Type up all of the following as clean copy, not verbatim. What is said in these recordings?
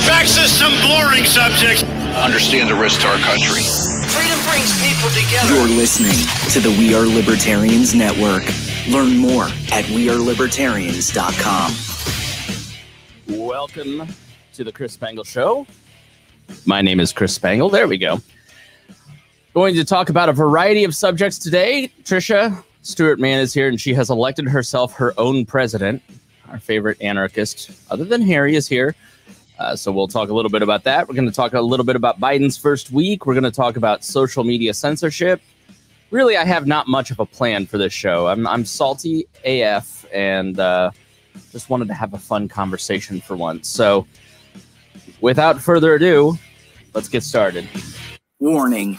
Get back to some boring subjects. Understand the risk to our country. Freedom brings people together. You're listening to the We Are Libertarians Network. Learn more at wearelibertarians.com. Welcome to the Chris Spangle Show. My name is Chris Spangle. There we go. Going to talk about a variety of subjects today. Tricia Stewart Mann is here, and she has elected herself her own president. Our favorite anarchist, other than Harry, is here. So we'll talk a little bit about that. We're going to talk a little bit about Biden's first week. We're going to talk about social media censorship. Really, I have not much of a plan for this show. I'm salty AF and just wanted to have a fun conversation for once. So without further ado, let's get started. Warning.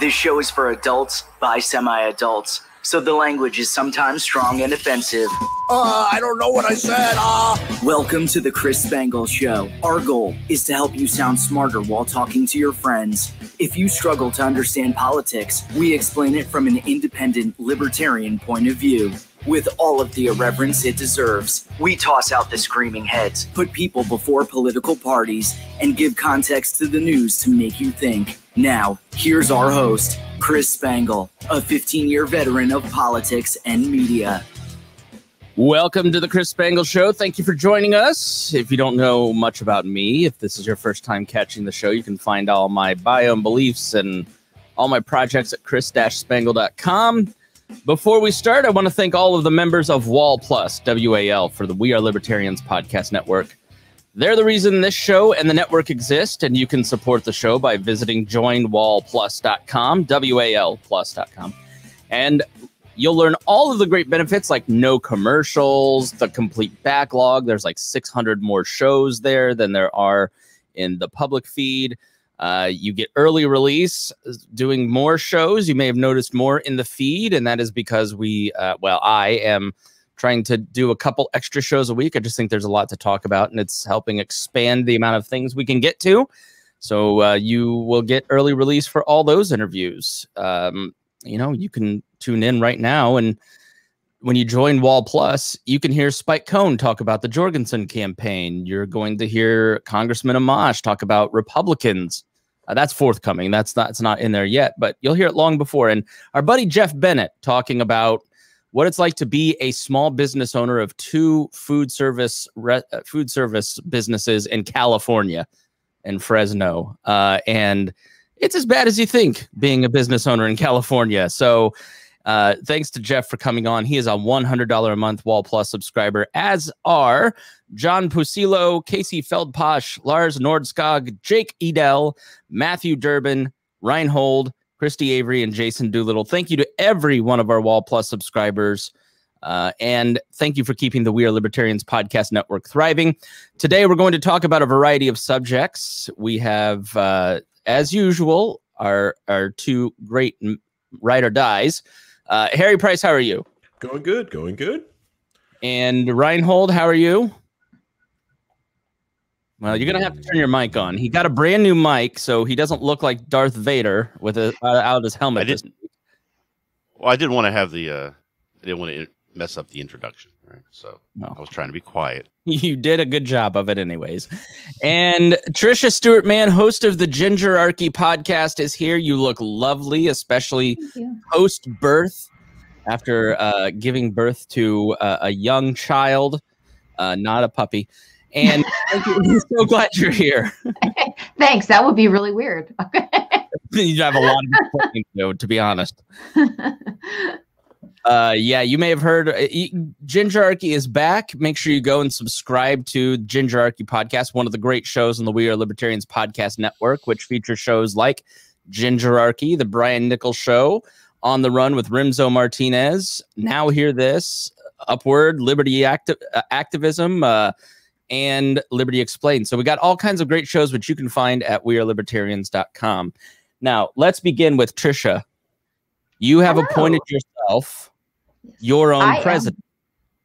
This show is for adults by semi-adults, so the language is sometimes strong and offensive. I don't know what I said. Welcome to the Chris Spangle Show. Our goal is to help you sound smarter while talking to your friends. If you struggle to understand politics, we explain it from an independent libertarian point of view. With all of the irreverence it deserves, we toss out the screaming heads, put people before political parties, and give context to the news to make you think. Now, here's our host, Chris Spangle, a 15-year veteran of politics and media. Welcome to the Chris Spangle Show. Thank you for joining us. If you don't know much about me, if this is your first time catching the show, you can find all my bio and beliefs and all my projects at chris-spangle.com. Before we start, I want to thank all of the members of Wall Plus, WAL, for the We Are Libertarians podcast network. They're the reason this show and the network exist, and you can support the show by visiting joinwallplus.com, walplus.com. And you'll learn all of the great benefits like no commercials, the complete backlog. There's like 600 more shows there than there are in the public feed. You get early release, doing more shows. You may have noticed more in the feed, and that is because I am trying to do a couple extra shows a week. I just think there's a lot to talk about, and it's helping expand the amount of things we can get to. So you will get early release for all those interviews. You can tune in right now, and when you join Wall Plus, you can hear Spike Cohen talk about the Jorgensen campaign. You're going to hear Congressman Amash talk about Republicans. That's forthcoming. That's not in there yet, but you'll hear it long before. And our buddy Jeff Bennett talking about what it's like to be a small business owner of two food service businesses in California and Fresno. And it's as bad as you think being a business owner in California. So thanks to Jeff for coming on. He is a $100 a month Wall Plus subscriber, as are John Pusilo, Casey Feldposh, Lars Nordskog, Jake Edel, Matthew Durbin, Reinhold, Christy Avery, and Jason Doolittle. Thank you to every one of our Wall Plus subscribers. And thank you for keeping the We Are Libertarians podcast network thriving. Today, we're going to talk about a variety of subjects. We have, as usual, our two great ride or dies. Harry Price, how are you? Going good. And Reinhold, how are you? Well, you're going to have to turn your mic on. He got a brand new mic, so he doesn't look like Darth Vader out of his helmet. I didn't want to have the I didn't want to mess up the introduction, right? So no. I was trying to be quiet. You did a good job of it anyways. And Tricia Stewart Mann, host of the Gingerarchy podcast, is here. You look lovely, especially post-birth, after giving birth to a young child, not a puppy. And I'm so glad you're here. Thanks. That would be really weird. You'd have a lot of complaining, though, to be honest. You may have heard Gingerarchy is back. Make sure you go and subscribe to Gingerarchy podcast, one of the great shows on the We Are Libertarians podcast network, which features shows like Gingerarchy, the Brian Nichols Show, On the Run with Rimzo Martinez, Now Hear This, Upward, Liberty Activism, and Liberty Explained. So we got all kinds of great shows, which you can find at wearelibertarians.com. Now, let's begin with Tricia. You have appointed yourself your own president.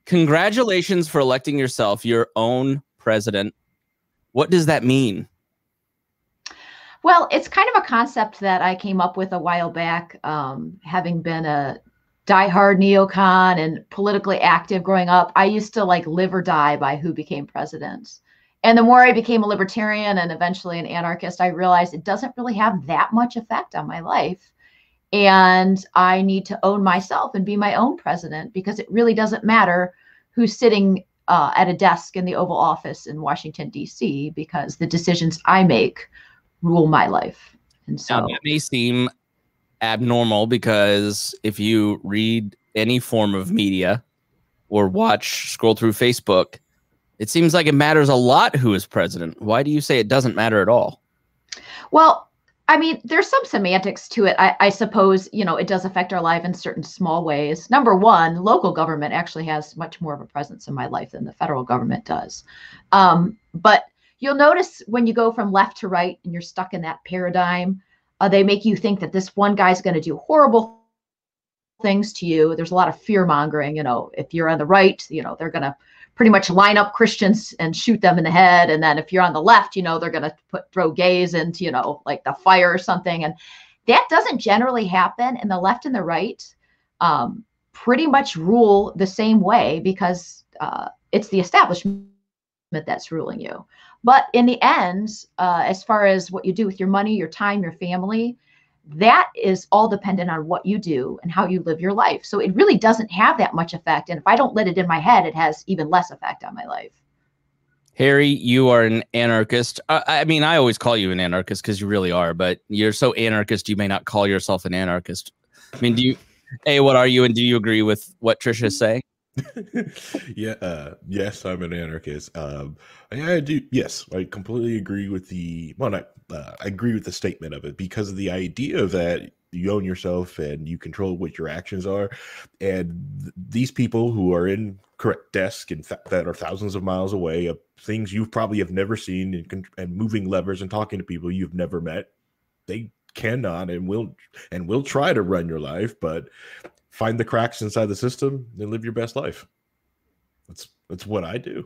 Congratulations for electing yourself your own president. What does that mean? Well, it's kind of a concept that I came up with a while back, having been a diehard neocon and politically active growing up. I used to live or die by who became president. And the more I became a libertarian and eventually an anarchist, I realized it doesn't really have that much effect on my life. And I need to own myself and be my own president, because it really doesn't matter who's sitting at a desk in the Oval Office in Washington, D.C., because the decisions I make rule my life. And so now, that may seem abnormal, because if you read any form of media or scroll through Facebook, it seems like it matters a lot who is president. Why do you say it doesn't matter at all? Well, I mean, there's some semantics to it. I suppose, you know, it does affect our life in certain small ways. Number one, local government actually has much more of a presence in my life than the federal government does. But you'll notice when you go from left to right and you're stuck in that paradigm, they make you think that this one guy's going to do horrible things to you. There's a lot of fear mongering. You know, if you're on the right, you know, they're going to pretty much line up Christians and shoot them in the head. And then if you're on the left, you know, they're going to throw gays into, you know, like the fire or something. And that doesn't generally happen. And the left and the right pretty much rule the same way, because it's the establishment that's ruling you. But in the end, as far as what you do with your money, your time, your family, that is all dependent on what you do and how you live your life. So it really doesn't have that much effect. And if I don't let it in my head, it has even less effect on my life. Harry, you are an anarchist. I mean, I always call you an anarchist because you really are, but you're so anarchist, you may not call yourself an anarchist. I mean, do you, A, what are you? And do you agree with what Tricia is saying? Yeah. Yes, I'm an anarchist. I do. Yes, I completely agree with the, well, not, I agree with the statement of it, because of the idea that you own yourself and you control what your actions are. And these people who are in correct desk and that are thousands of miles away of things you probably have never seen, and moving levers and talking to people you've never met, they cannot and will try to run your life, but find the cracks inside the system and live your best life. That's what I do.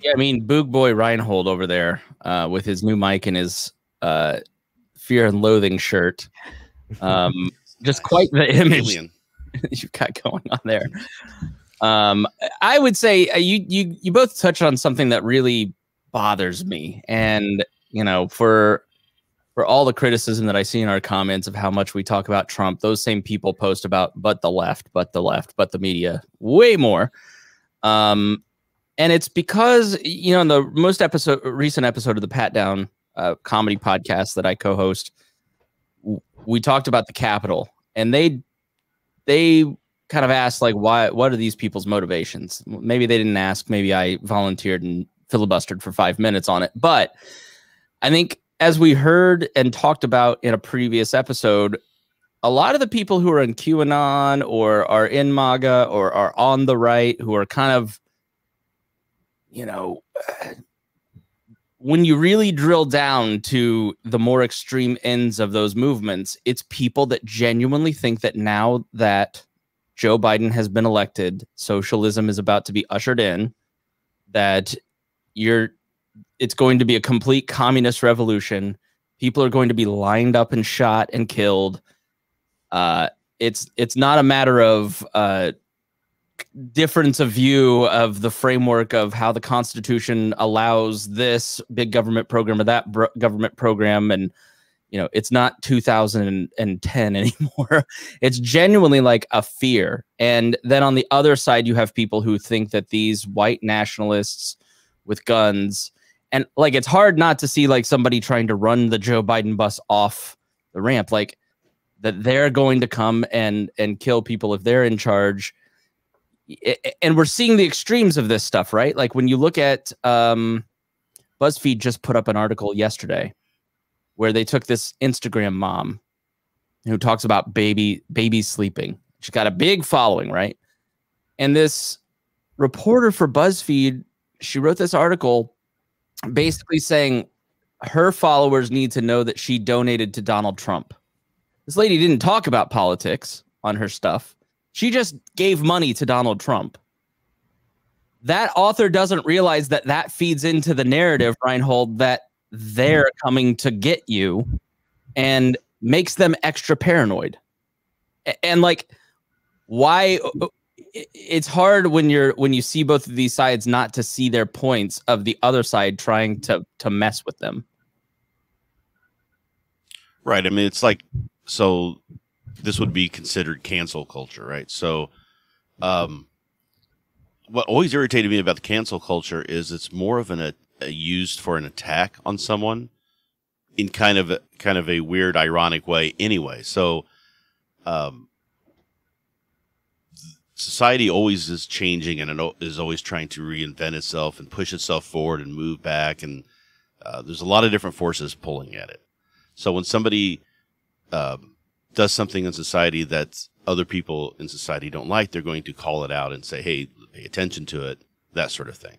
Yeah, I mean, Boog Boy Reinhold over there with his new mic and his Fear and Loathing shirt. Just quite the image you've got going on there. I would say you both touched on something that really bothers me. And, you know, for all the criticism that I see in our comments of how much we talk about Trump, those same people post about, but the media way more. And it's because, you know, in the most recent episode of the Pat Down comedy podcast that I co-host, we talked about the Capitol, and they kind of asked, like, why, what are these people's motivations? Maybe they didn't ask. Maybe I volunteered and filibustered for 5 minutes on it. But I think, as we heard and talked about in a previous episode, a lot of the people who are in QAnon or are in MAGA or are on the right, who are kind of, you know, when you really drill down to the more extreme ends of those movements, it's people that genuinely think that now that Joe Biden has been elected, socialism is about to be ushered in, that it's going to be a complete communist revolution. People are going to be lined up and shot and killed. It's not a matter of difference of view of the framework of how the Constitution allows this big government program or that government program. And, you know, it's not 2010 anymore. It's genuinely like a fear. And then on the other side, you have people who think that these white nationalists with guns, and like, it's hard not to see like somebody trying to run the Joe Biden bus off the ramp, like that they're going to come and kill people if they're in charge. And we're seeing the extremes of this stuff, right? Like when you look at BuzzFeed just put up an article yesterday where they took this Instagram mom who talks about baby sleeping. She's got a big following, right? And this reporter for BuzzFeed, she wrote this article basically saying her followers need to know that she donated to Donald Trump. This lady didn't talk about politics on her stuff. She just gave money to Donald Trump. That author doesn't realize that that feeds into the narrative, Reinhold, that they're coming to get you, and makes them extra paranoid. And like, why it's hard when you're see both of these sides not to see their points of the other side trying to mess with them. Right. I mean, it's like, so this would be considered cancel culture, right? So what always irritated me about the cancel culture is it's more of an used for an attack on someone in kind of a weird, ironic way anyway. So society always is changing and it is always trying to reinvent itself and push itself forward and move back. And there's a lot of different forces pulling at it. So when somebody does something in society that other people in society don't like, they're going to call it out and say, hey, pay attention to it, that sort of thing.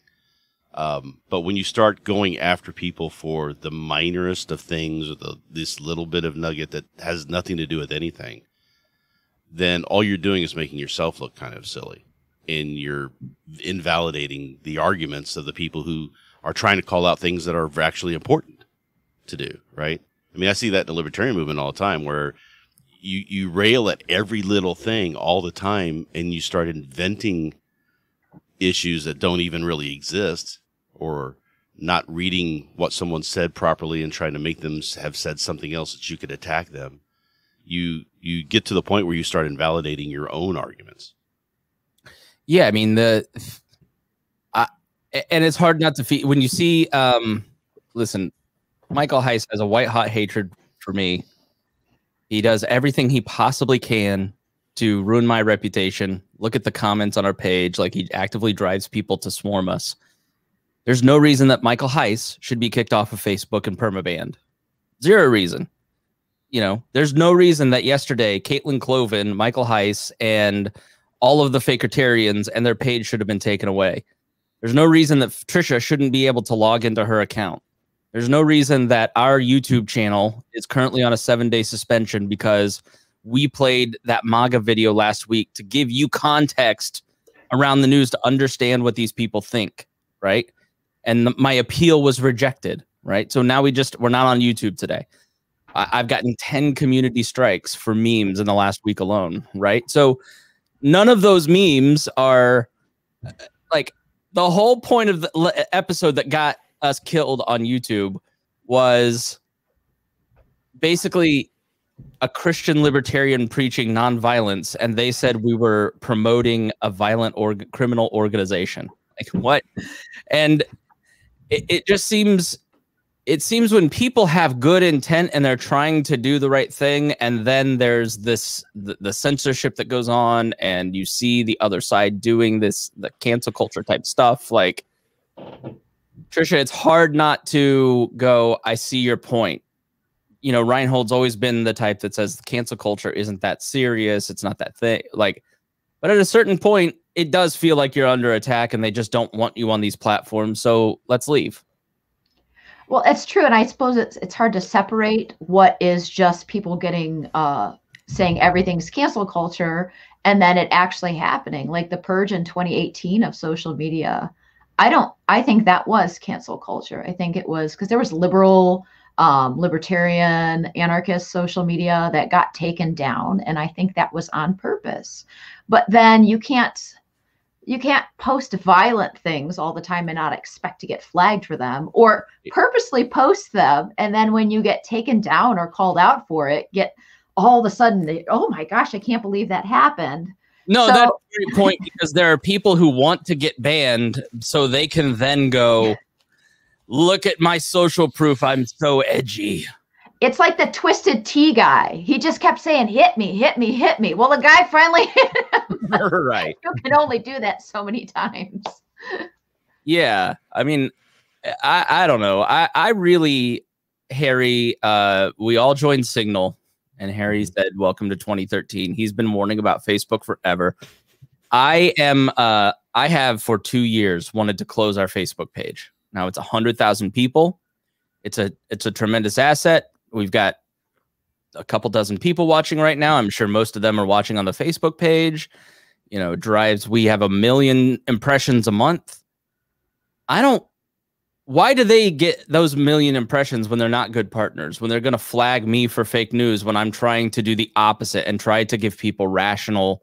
But when you start going after people for the minorest of things or this little bit of nugget that has nothing to do with anything, then all you're doing is making yourself look kind of silly. And you're invalidating the arguments of the people who are trying to call out things that are actually important to do, right? I mean, I see that in the libertarian movement all the time, where you rail at every little thing all the time, and you start inventing issues that don't even really exist, or not reading what someone said properly and trying to make them have said something else that you could attack them. You get to the point where you start invalidating your own arguments. Yeah, I mean, and it's hard not to feel when you see. Listen. Michael Heise has a white-hot hatred for me. He does everything he possibly can to ruin my reputation. Look at the comments on our page. Like, he actively drives people to swarm us. There's no reason that Michael Heise should be kicked off of Facebook and permabanned. Zero reason. You know, there's no reason that yesterday Caitlin Cloven, Michael Heise, and all of the Fakertarians and their page should have been taken away. There's no reason that Tricia shouldn't be able to log into her account. There's no reason that our YouTube channel is currently on a 7-day suspension because we played that MAGA video last week to give you context around the news to understand what these people think, right? And my appeal was rejected, right? So now we're not on YouTube today. I've gotten 10 community strikes for memes in the last week alone, right? So none of those memes are like the whole point of the episode that got us killed on YouTube was basically a Christian libertarian preaching nonviolence, and they said we were promoting a violent or criminal organization. Like, what? And it just seems, it seems when people have good intent and they're trying to do the right thing, and then there's this the censorship that goes on, and you see the other side doing the cancel culture type stuff. Like, Tricia, it's hard not to go, I see your point. You know, Reinhold's always been the type that says cancel culture isn't that serious. It's not that thing. Like, but at a certain point, it does feel like you're under attack and they just don't want you on these platforms. So let's leave. Well, it's true. And I suppose it's hard to separate what is just people getting saying everything's cancel culture and then it actually happening. Like the purge in 2018 of social media. I think that was cancel culture. I think it was because there was liberal, libertarian, anarchist social media that got taken down. And I think that was on purpose. But then you can't post violent things all the time and not expect to get flagged for them, or purposely post them. And then when you get taken down or called out for it, get all of a sudden, oh my gosh, I can't believe that happened. No, so, that's a great point, because there are people who want to get banned so they can then go, look at my social proof. I'm so edgy. It's like the Twisted Tea guy. He just kept saying, hit me, hit me, hit me. Well, the guy finally hit him. Right. You can only do that so many times. Yeah. I mean, I don't know. I really, Harry, we all joined Signal. And Harry said, welcome to 2013. He's been warning about Facebook forever. I have for 2 years wanted to close our Facebook page. Now it's 100,000 people. It's a tremendous asset. We've got a couple dozen people watching right now. I'm sure most of them are watching on the Facebook page. You know, we have 1 million impressions a month. Why do they get those 1 million impressions when they're not good partners, when they're going to flag me for fake news, when I'm trying to do the opposite and try to give people rational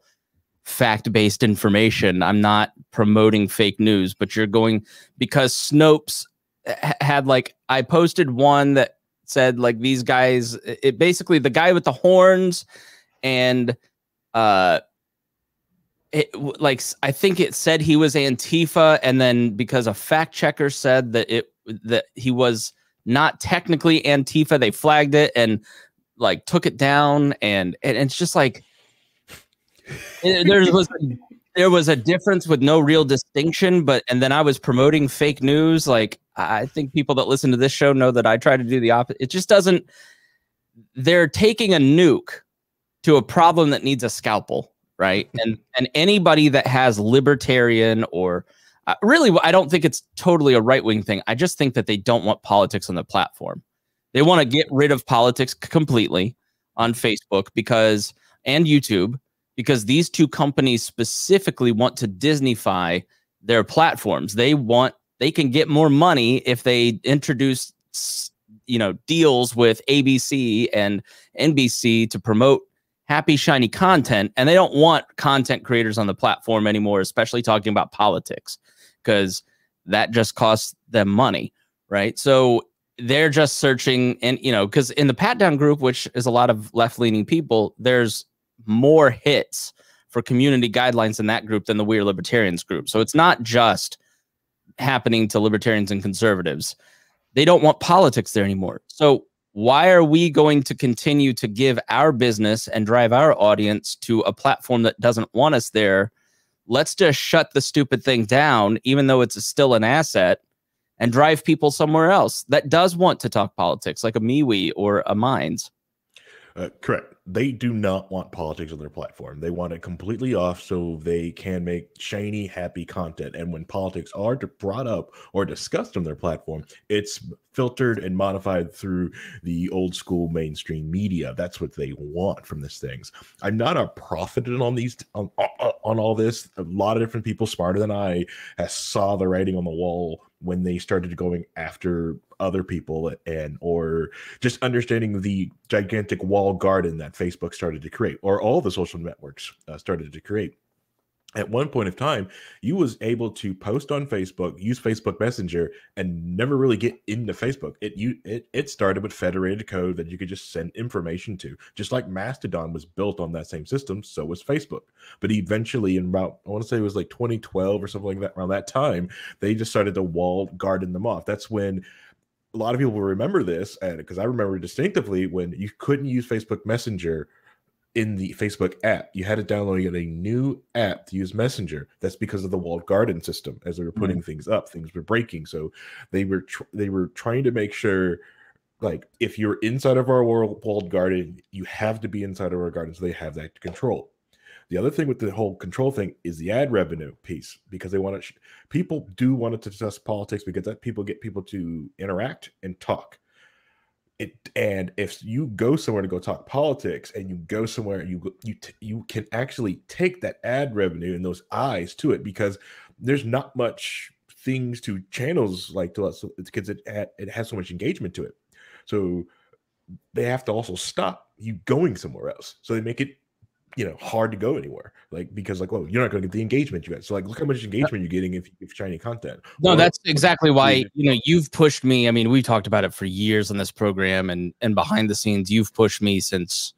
fact-based information. I'm not promoting fake news, but you're going because Snopes had like, I posted one that said like these guys, it basically the guy with the horns and it, like I think it said he was Antifa, and then because a fact checker said that he was not technically Antifa, they flagged it and like took it down, and it's just like there was a difference with no real distinction, but and then I was promoting fake news. Like I think people that listen to this show know that I try to do the opposite. It just doesn't. They're taking a nuke to a problem that needs a scalpel, right? And anybody that has libertarian or really, I don't think it's totally a right-wing thing. I just think that they don't want politics on the platform. They want to get rid of politics completely on Facebook because and YouTube, because these two companies specifically want to Disneyfy their platforms. They can get more money if they introduce, you know, deals with ABC and NBC to promote happy, shiny content. And they don't want content creators on the platform anymore, especially talking about politics, because that just costs them money. Right. So they're just searching. And, you know, because in the Pat Down group, which is a lot of left leaning people, there's more hits for community guidelines in that group than the We Are Libertarians group. So it's not just happening to libertarians and conservatives. They don't want politics there anymore. So why are we going to continue to give our business and drive our audience to a platform that doesn't want us there? Let's just shut the stupid thing down, even though it's still an asset, and drive people somewhere else that does want to talk politics, like a MeWe or a Minds. Correct. They do not want politics on their platform. They want it completely off so they can make shiny, happy content. And when politics are brought up or discussed on their platform, it's filtered and modified through the old school mainstream media. That's what they want from these things. I'm not a prophet on these on all this. A lot of different people smarter than I saw the writing on the wall when they started going after other people and or just understanding the gigantic wall garden that Facebook started to create, or all the social networks started to create. At one point of time, you was able to post on Facebook, use Facebook Messenger, and never really get into Facebook. It started with federated code that you could just send information to. Just like Mastodon was built on that same system, so was Facebook. But eventually, in about, I want to say it was like 2012 or something like that, around that time, they just started to wall garden them off. That's when a lot of people will remember this, and because I remember distinctively when you couldn't use Facebook Messenger in the Facebook app. You had to download a new app to use Messenger. That's because of the walled garden system. As they were putting things up, things were breaking. So they were trying to make sure, like, if you're inside of our walled garden, you have to be inside of our garden. So they have that control. The other thing with the whole control thing is the ad revenue piece, because they want to, people do want to discuss politics because that people get people to interact and talk. And if you go somewhere to go talk politics, and you go somewhere, you can actually take that ad revenue and those eyes to it, because there's not much things to channels like to us, because it has so much engagement to it. So they have to also stop you going somewhere else. So they make it, you know, hard to go anywhere, like, because like, well, you're not going to get the engagement you got. So like, look how much engagement you're getting if shiny content. No, or, that's exactly why, you know, you've pushed me. I mean, we've talked about it for years on this program, and behind the scenes, you've pushed me since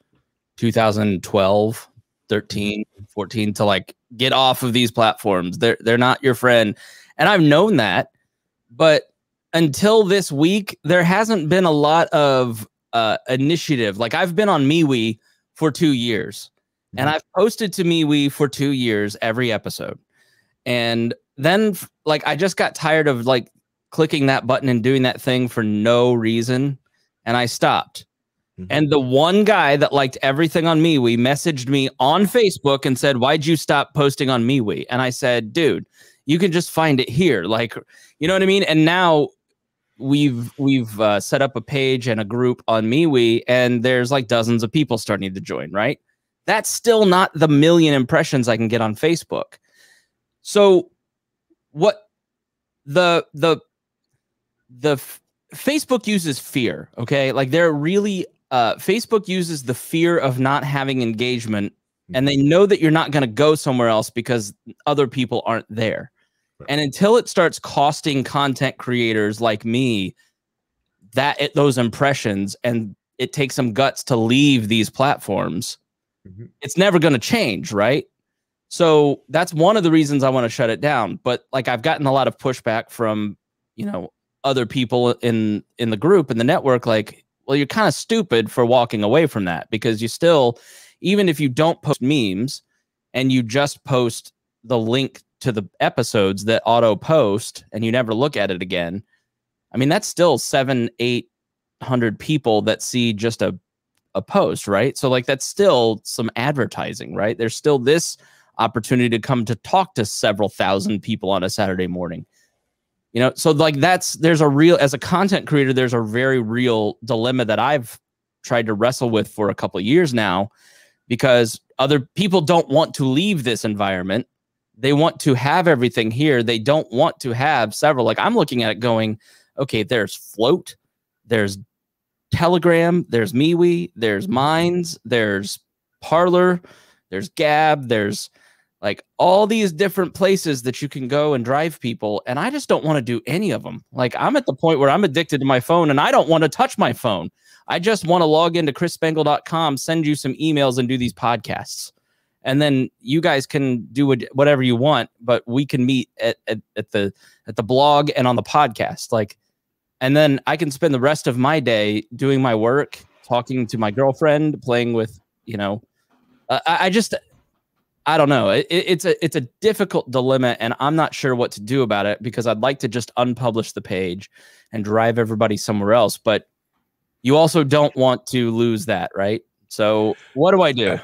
2012, 13, 14 to like get off of these platforms. They're not your friend. And I've known that, but until this week, there hasn't been a lot of initiative. Like I've been on MeWe for 2 years. And I've posted to MeWe for 2 years every episode. And then, like, I just got tired of, like, clicking that button and doing that thing for no reason. And I stopped. And the one guy that liked everything on MeWe messaged me on Facebook and said, "Why'd you stop posting on MeWe?" And I said, "Dude, you can just find it here." Like, you know what I mean? And now we've set up a page and a group on MeWe, and there's, like, dozens of people starting to join, right? That's still not the million impressions I can get on Facebook. So what Facebook uses fear, okay? Like they're really Facebook uses the fear of not having engagement and they know that you're not going to go somewhere else because other people aren't there. And until it starts costing content creators like me those impressions, and it takes some guts to leave these platforms, it's never going to change, right? So that's one of the reasons I want to shut it down. But like, I've gotten a lot of pushback from, you know, other people in the group and the network, like, well, you're kind of stupid for walking away from that, because you still, even if you don't post memes and you just post the link to the episodes that auto post and you never look at it again, I mean, that's still 700-800 people that see just a post, right? So like, that's still some advertising, right? There's still this opportunity to come to talk to several thousand people on a Saturday morning, you know? So like, that's, there's a real, as a content creator, there's a very real dilemma that I've tried to wrestle with for a couple of years now, because other people don't want to leave this environment. They want to have everything here. They don't want to have several. Like, I'm looking at it going, okay, there's Float, there's Telegram, there's MeWe, there's Minds, there's Parler, there's Gab, there's like all these different places that you can go and drive people. And I just don't want to do any of them. Like, I'm at the point where I'm addicted to my phone and I don't want to touch my phone. I just want to log into chrisspangle.com, send you some emails, and do these podcasts. And then you guys can do whatever you want, but we can meet at the blog and on the podcast. Like, and then I can spend the rest of my day doing my work, talking to my girlfriend, playing with, you know, I don't know. It's a difficult dilemma, and I'm not sure what to do about it, because I'd like to just unpublish the page and drive everybody somewhere else. But you also don't want to lose that, right? So what do I do?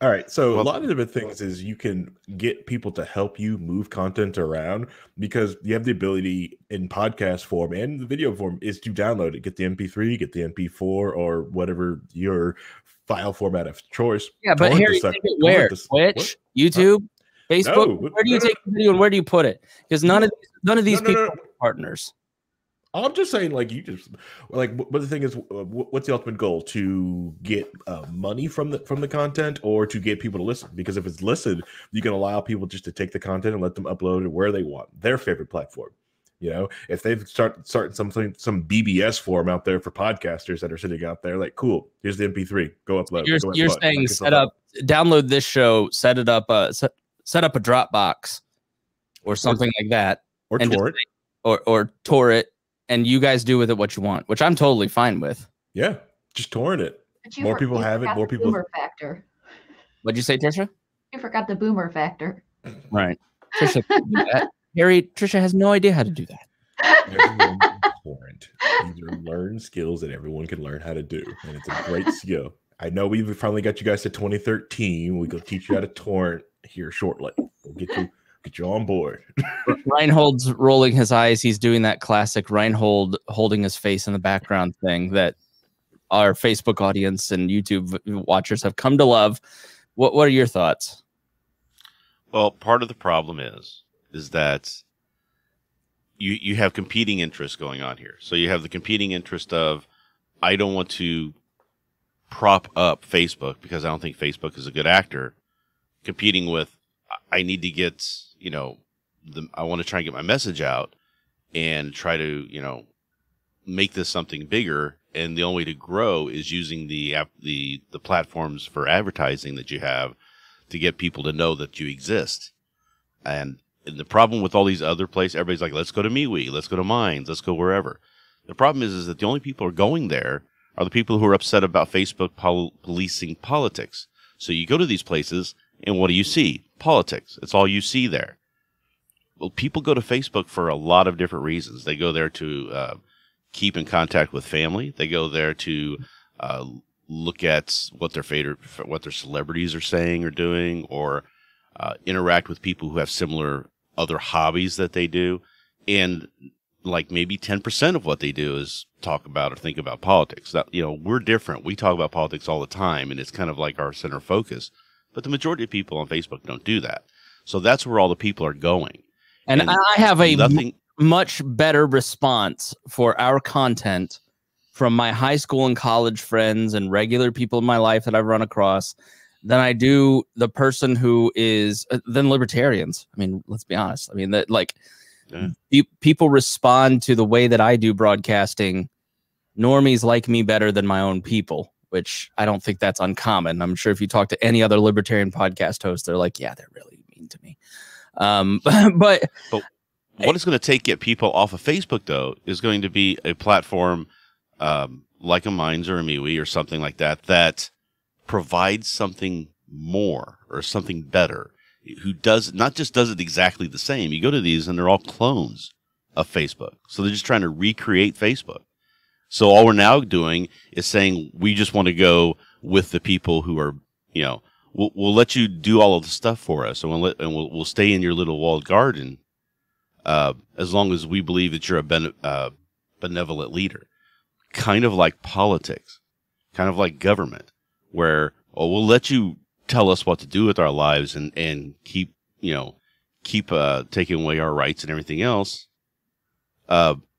All right, so a lot of different things is you can get people to help you move content around, because you have the ability in podcast form and the video form is to download it, get the MP3, get the MP4, or whatever your file format of choice. Yeah, but Harry, where? Twitch, YouTube, Facebook? No, where do you take the video and where do you put it? Because none of these people are partners. I'm just saying, like, you just like, but the thing is, what's the ultimate goal? To get money from the content, or to get people to listen? Because if it's listed, you can allow people just to take the content and let them upload it where they want, their favorite platform. You know, if they've started some BBS form out there for podcasters that are sitting out there, like, cool, here's the MP3, go upload. You're saying download this show, set up a Dropbox or something like that, or torrent, or torrent. And you guys do with it what you want, which I'm totally fine with. Yeah, just torrent it. More people have it. More people. Boomer factor. What'd you say, Tricia? You forgot the boomer factor. Right, Tricia. Tricia has no idea how to do that. Everyone can torrent. These are learned skills that everyone can learn how to do, and it's a great skill. I know we've finally got you guys to 2013. We will teach you how to torrent here shortly. We'll get you. Get you on board. Reinhold's rolling his eyes. He's doing that classic Reinhold holding his face in the background thing that our Facebook audience and YouTube watchers have come to love. What are your thoughts? Well, part of the problem is that you have competing interests going on here. So you have the competing interest of, I don't want to prop up Facebook because I don't think Facebook is a good actor, competing with, I need to get, you know, I want to try and get my message out and try to, you know, make this something bigger. And the only way to grow is using the platforms for advertising that you have to get people to know that you exist. And the problem with all these other places, everybody's like, let's go to MeWe, let's go to Minds, let's go wherever. The problem is that the only people who are going there are the people who are upset about Facebook policing politics. So you go to these places, and what do you see? Politics. It's all you see there. Well, people go to Facebook for a lot of different reasons. They go there to keep in contact with family. They go there to look at what their celebrities are saying or doing, or interact with people who have similar other hobbies that they do. And like maybe 10% of what they do is talk about or think about politics. That, you know, we're different. We talk about politics all the time, and it's kind of like our center focus. But the majority of people on Facebook don't do that. So that's where all the people are going. And I have a much better response for our content from my high school and college friends and regular people in my life that I've run across than I do the person who is than libertarians. I mean, let's be honest. I mean, that like people respond to the way that I do broadcasting. Normies like me better than my own people, which I don't think that's uncommon. I'm sure if you talk to any other libertarian podcast host, they're like, yeah, they're really mean to me. But what it's going to take to get people off of Facebook, though, is going to be a platform like a Minds or a MeWe or something like that that provides something more or something better. Who does not just does it exactly the same. You go to these and they're all clones of Facebook. So they're just trying to recreate Facebook. So all we're now doing is saying we just want to go with the people who are, you know, we'll let you do all of the stuff for us, and we'll stay in your little walled garden as long as we believe that you're a benevolent leader. Kind of like politics, kind of like government, where we'll let you tell us what to do with our lives and keep, you know, taking away our rights and everything else.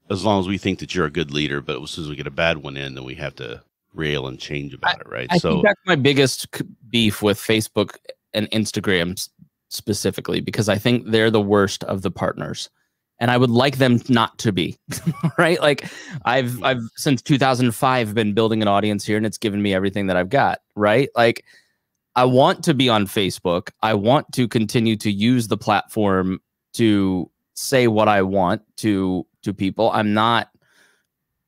As long as we think that you're a good leader, but as soon as we get a bad one in, then we have to rail and change about it, right? So I think that's my biggest beef with Facebook and Instagram specifically, because I think they're the worst of the partners, and I would like them not to be, right? Like I've since 2005 been building an audience here, and it's given me everything that I've got, right? Like I want to be on Facebook. I want to continue to use the platform to say what I want to people. I'm not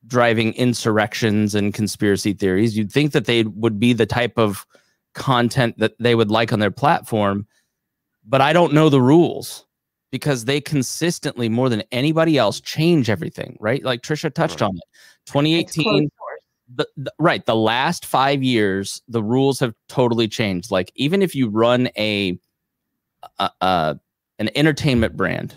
driving insurrections and conspiracy theories. You'd think that they would be the type of content that they would like on their platform, but I don't know the rules because they consistently, more than anybody else, change everything, right? Like Tricia touched on it. 2018, the last 5 years, the rules have totally changed. Like even if you run an entertainment brand,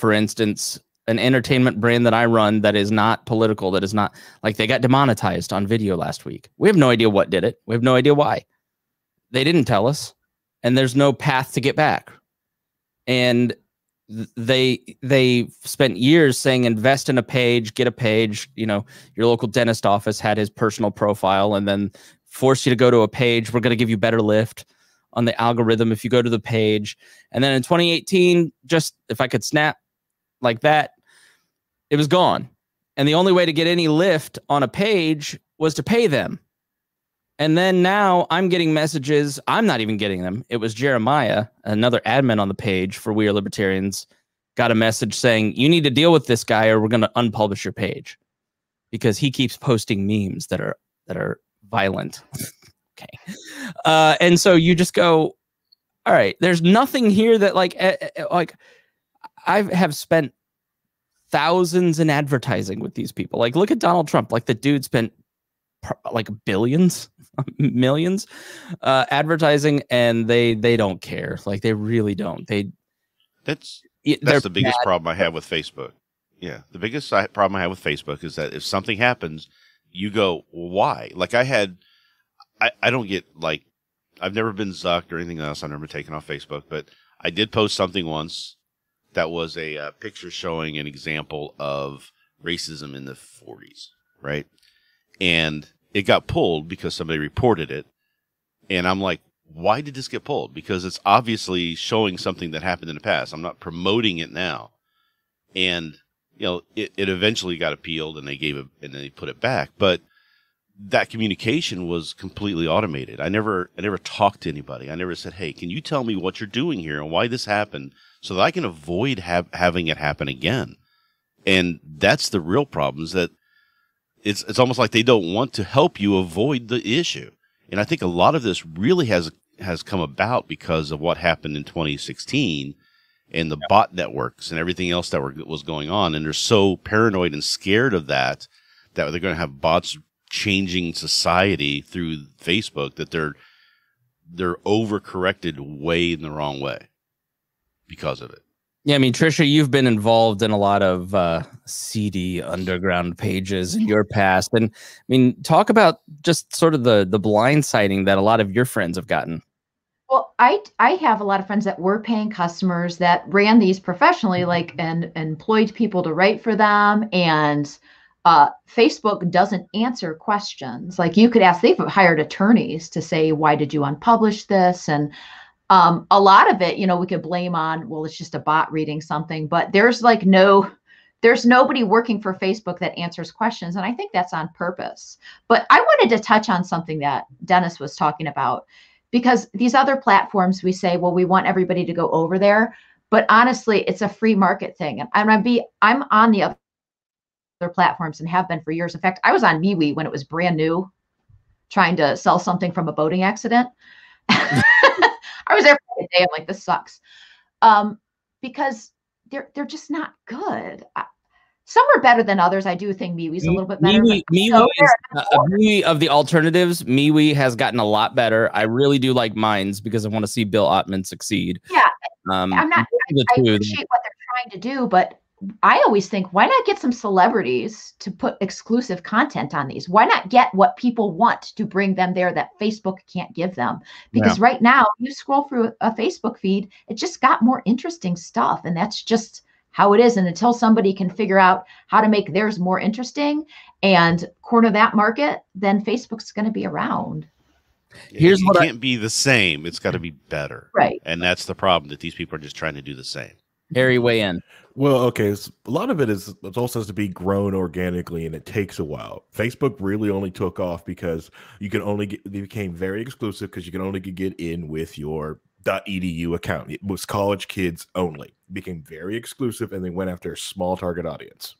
for instance, an entertainment brand that I run that is not political, that is not like they got demonetized on video last week. We have no idea what did it. We have no idea why. They didn't tell us, and there's no path to get back. And they spent years saying, invest in a page, get a page. You know, your local dentist office had his personal profile and then force you to go to a page. We're going to give you better lift on the algorithm if you go to the page. And then in 2018, just if I could snap like that, it was gone. And the only way to get any lift on a page was to pay them. And then now I'm getting messages. I'm not even getting them. It was Jeremiah, another admin on the page for We Are Libertarians, got a message saying, you need to deal with this guy or we're going to unpublish your page because he keeps posting memes that are violent. Okay. And so you just go, all right, there's nothing here that like I have spent thousands in advertising with these people. Like look at Donald Trump, like the dude spent like billions, millions advertising, and they don't care. Like they really don't. That's the biggest problem I have with Facebook. Yeah. The biggest problem I have with Facebook is that if something happens, you go, why? Like I don't get, like, I've never been zucked or anything else. I've never been taken off Facebook, but I did post something once that was a picture showing an example of racism in the 40s, right? And it got pulled because somebody reported it. And I'm like, why did this get pulled? Because it's obviously showing something that happened in the past. I'm not promoting it now. And, you know, it eventually got appealed, and they put it back. But that communication was completely automated. I never talked to anybody. I never said, hey, can you tell me what you're doing here and why this happened so that I can avoid having it happen again? And that's the real problem, is that it's almost like they don't want to help you avoid the issue. And I think a lot of this really has come about because of what happened in 2016 and the bot networks and everything else that was going on. And they're so paranoid and scared of that they're going to have bots changing society through Facebook, that they're overcorrected way in the wrong way because of it. Yeah, I mean, Tricia, you've been involved in a lot of seedy underground pages in your past, and I mean, talk about just sort of the blindsiding that a lot of your friends have gotten. Well, I have a lot of friends that were paying customers that ran these professionally, like and employed people to write for them, and Facebook doesn't answer questions. Like you could ask, they've hired attorneys to say, why did you unpublish this? And a lot of it, you know, we could blame on, well, it's just a bot reading something, but there's like no, there's nobody working for Facebook that answers questions. And I think that's on purpose. But I wanted to touch on something that Dennis was talking about, because these other platforms, we say, well, we want everybody to go over there. But honestly, it's a free market thing. And I'm on the other platforms and have been for years. In fact, I was on MeWe when it was brand new, trying to sell something from a boating accident. I was there for a day. I'm like, this sucks. Because they're just not good. Some are better than others. I do think MeWe's a little bit better. MeWe of the alternatives, MeWe has gotten a lot better. I really do like Minds because I want to see Bill Ottman succeed. Yeah, I appreciate what they're trying to do, but I always think, why not get some celebrities to put exclusive content on these? Why not get what people want to bring them there that Facebook can't give them? Because right now, you scroll through a Facebook feed, it just got more interesting stuff, and that's just how it is. And until somebody can figure out how to make theirs more interesting and corner that market, then Facebook's going to be around. Here's what can't be the same. It's got to be better. Right. And that's the problem, that these people are just trying to do the same. Harry, weigh in. Well, okay. So a lot of it is, it also has to be grown organically, and it takes a while. Facebook really only took off because you could only get, they became very exclusive because you could only get in with your .edu account. It was college kids only. It became very exclusive, and they went after a small target audience.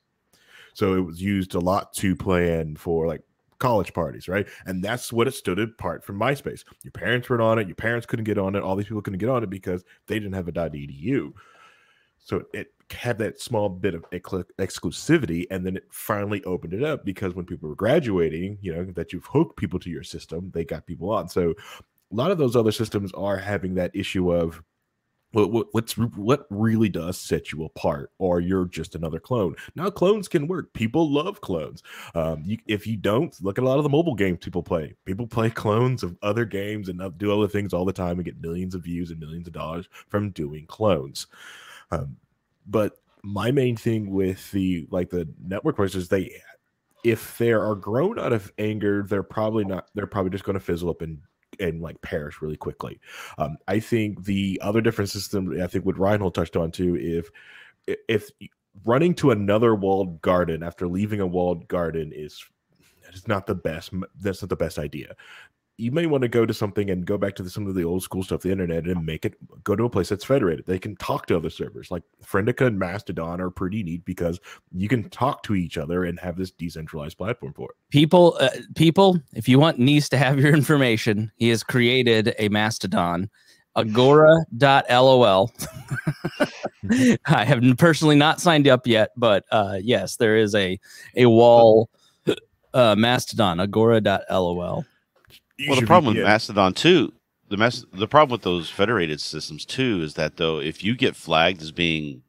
So it was used a lot to plan for like college parties, right? And that's what it stood apart from MySpace. Your parents weren't on it. Your parents couldn't get on it. All these people couldn't get on it because they didn't have a .edu. So it had that small bit of exclusivity, and then it finally opened it up because when people were graduating, you know, that you've hooked people to your system, they got people on. So a lot of those other systems are having that issue of what really does set you apart, or you're just another clone. Now, clones can work. People love clones. If you don't, look at a lot of the mobile games people play. People play clones of other games and do other things all the time and get millions of views and millions of dollars from doing clones. But my main thing with the network questions is if they are grown out of anger, they're probably just going to fizzle up and like perish really quickly. I think the other different system, I think what Reinhold touched on too, if running to another walled garden after leaving a walled garden is not the best. That's not the best idea. You may want to go to something and go back to some of the old school stuff, the internet, and go to a place that's federated. They can talk to other servers, like Friendica and Mastodon are pretty neat because you can talk to each other and have this decentralized platform for it. People, if you want Nice to have your information, he has created a Mastodon, agora.lol. I have personally not signed up yet, but yes, there is a wall Mastodon, agora.lol. Well, the problem with Mastodon too, the problem with those federated systems too, is that though if you get flagged as being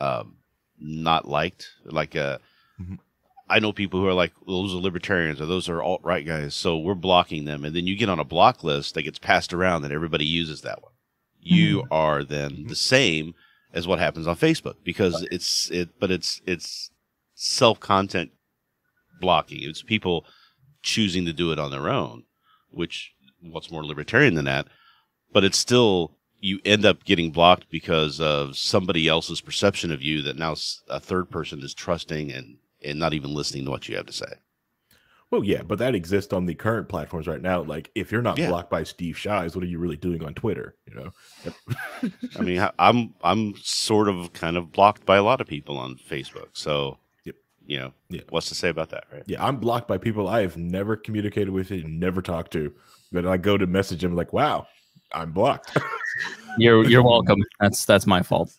not liked, like I know people who are like, well, those are libertarians or those are alt-right guys, so we're blocking them, and then you get on a block list that gets passed around and everybody uses that one. You are then the same as what happens on Facebook because it's self-content blocking. It's people choosing to do it on their own, which what's more libertarian than that, but it's still, you end up getting blocked because of somebody else's perception of you that now a third person is trusting and not even listening to what you have to say. Well, yeah, but that exists on the current platforms right now. Like if you're not blocked by Steve Shives, what are you really doing on Twitter? You know, I mean, I'm sort of kind of blocked by a lot of people on Facebook. So you know, what's to say about that, right? Yeah, I'm blocked by people I have never communicated with and never talked to. But I go to message him like, wow, I'm blocked. You're welcome. That's my fault.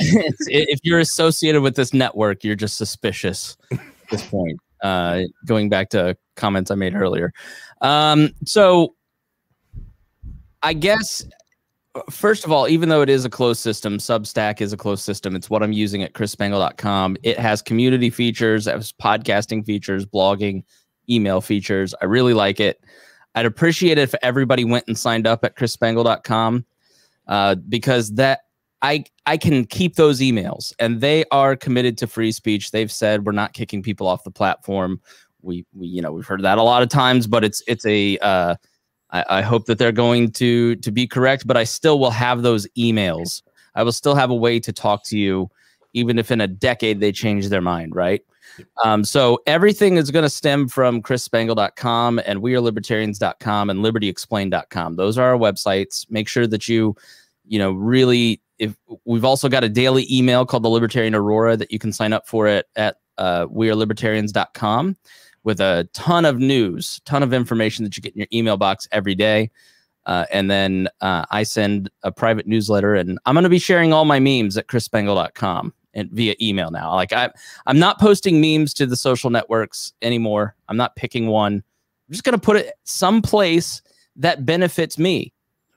If you're associated with this network, you're just suspicious at this point. Going back to comments I made earlier. So I guess, first of all, even though it is a closed system, Substack is a closed system. It's what I'm using at chrisspangle.com. It has community features, it has podcasting features, blogging, email features. I really like it. I'd appreciate it if everybody went and signed up at chrisspangle.com because that I can keep those emails, and they are committed to free speech. They've said we're not kicking people off the platform. We you know, we've heard that a lot of times, but it's a I hope that they're going to be correct, but I still will have those emails. I will still have a way to talk to you, even if in a decade they change their mind, right? So everything is going to stem from chrisspangle.com and wearelibertarians.com and libertyexplained.com. Those are our websites. Make sure that you know, really, if we've also got a daily email called the Libertarian Aurora that you can sign up for it at wearelibertarians.com with a ton of news, ton of information that you get in your email box every day. And then I send a private newsletter, and I'm going to be sharing all my memes at chrisspangle.com and via email now. Like I'm not posting memes to the social networks anymore. I'm not picking one. I'm just going to put it someplace that benefits me,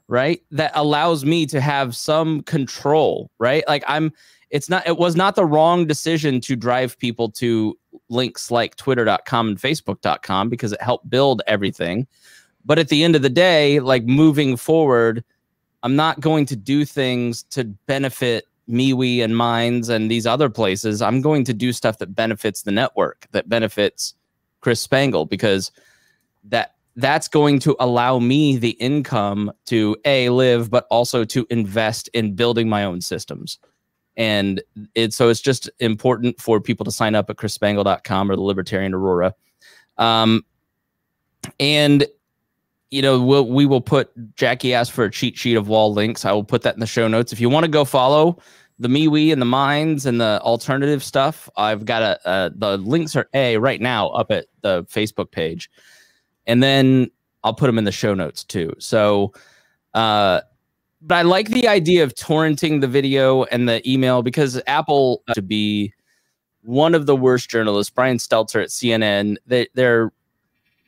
right? That allows me to have some control, right? Like it was not the wrong decision to drive people to links like twitter.com and facebook.com because it helped build everything. But at the end of the day, like moving forward, I'm not going to do things to benefit MeWe and Minds and these other places. I'm going to do stuff that benefits the network, that benefits Chris Spangle, because that's going to allow me the income to A, live, but also to invest in building my own systems. And so it's just important for people to sign up at chrisspangle.com or the Libertarian Aurora. And you know, we will put, Jackie asked for a cheat sheet of wall links. I will put that in the show notes. If you want to go follow the MeWe and the Minds and the alternative stuff, I've got the links are right now up at the Facebook page. And then I'll put them in the show notes too. So, but I like the idea of torrenting the video and the email, because Apple to be one of the worst journalists, Brian Stelter at CNN,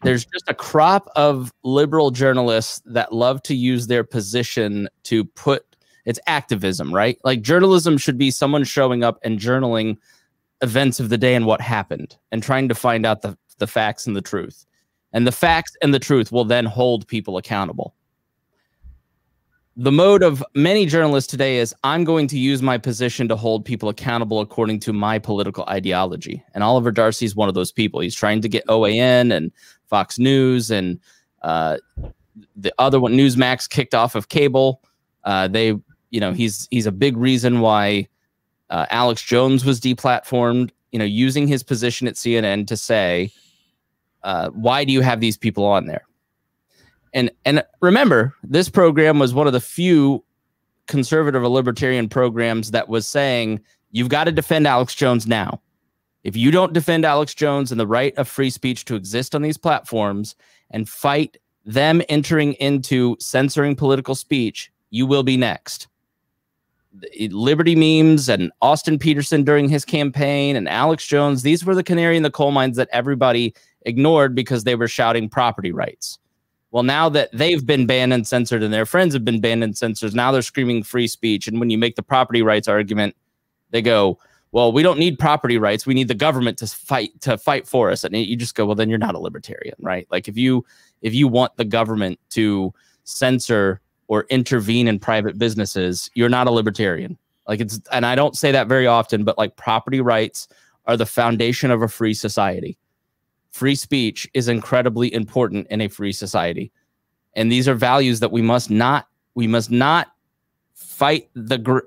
there's just a crop of liberal journalists that love to use their position to put, it's activism, right? Like journalism should be someone showing up and journaling events of the day and what happened and trying to find out the facts and the truth. And the facts and the truth will then hold people accountable. The mode of many journalists today is I'm going to use my position to hold people accountable according to my political ideology. And Oliver Darcy's one of those people. He's trying to get OAN and Fox News and the other one, Newsmax, kicked off of cable. You know, he's a big reason why Alex Jones was deplatformed, you know, using his position at CNN to say, why do you have these people on there? And remember, this program was one of the few conservative or libertarian programs that was saying, you've got to defend Alex Jones now. If you don't defend Alex Jones and the right of free speech to exist on these platforms and fight them entering into censoring political speech, you will be next. Liberty memes and Austin Peterson during his campaign and Alex Jones, these were the canary in the coal mines that everybody ignored because they were shouting property rights. Well, now that they've been banned and censored and their friends have been banned and censored, now they're screaming free speech. And when you make the property rights argument, they go, well, we don't need property rights. We need the government to fight for us. And you just go, well, then you're not a libertarian, right? Like if you want the government to censor or intervene in private businesses, you're not a libertarian. Like and I don't say that very often, but like property rights are the foundation of a free society. Free speech is incredibly important in a free society. And these are values that we must not fight.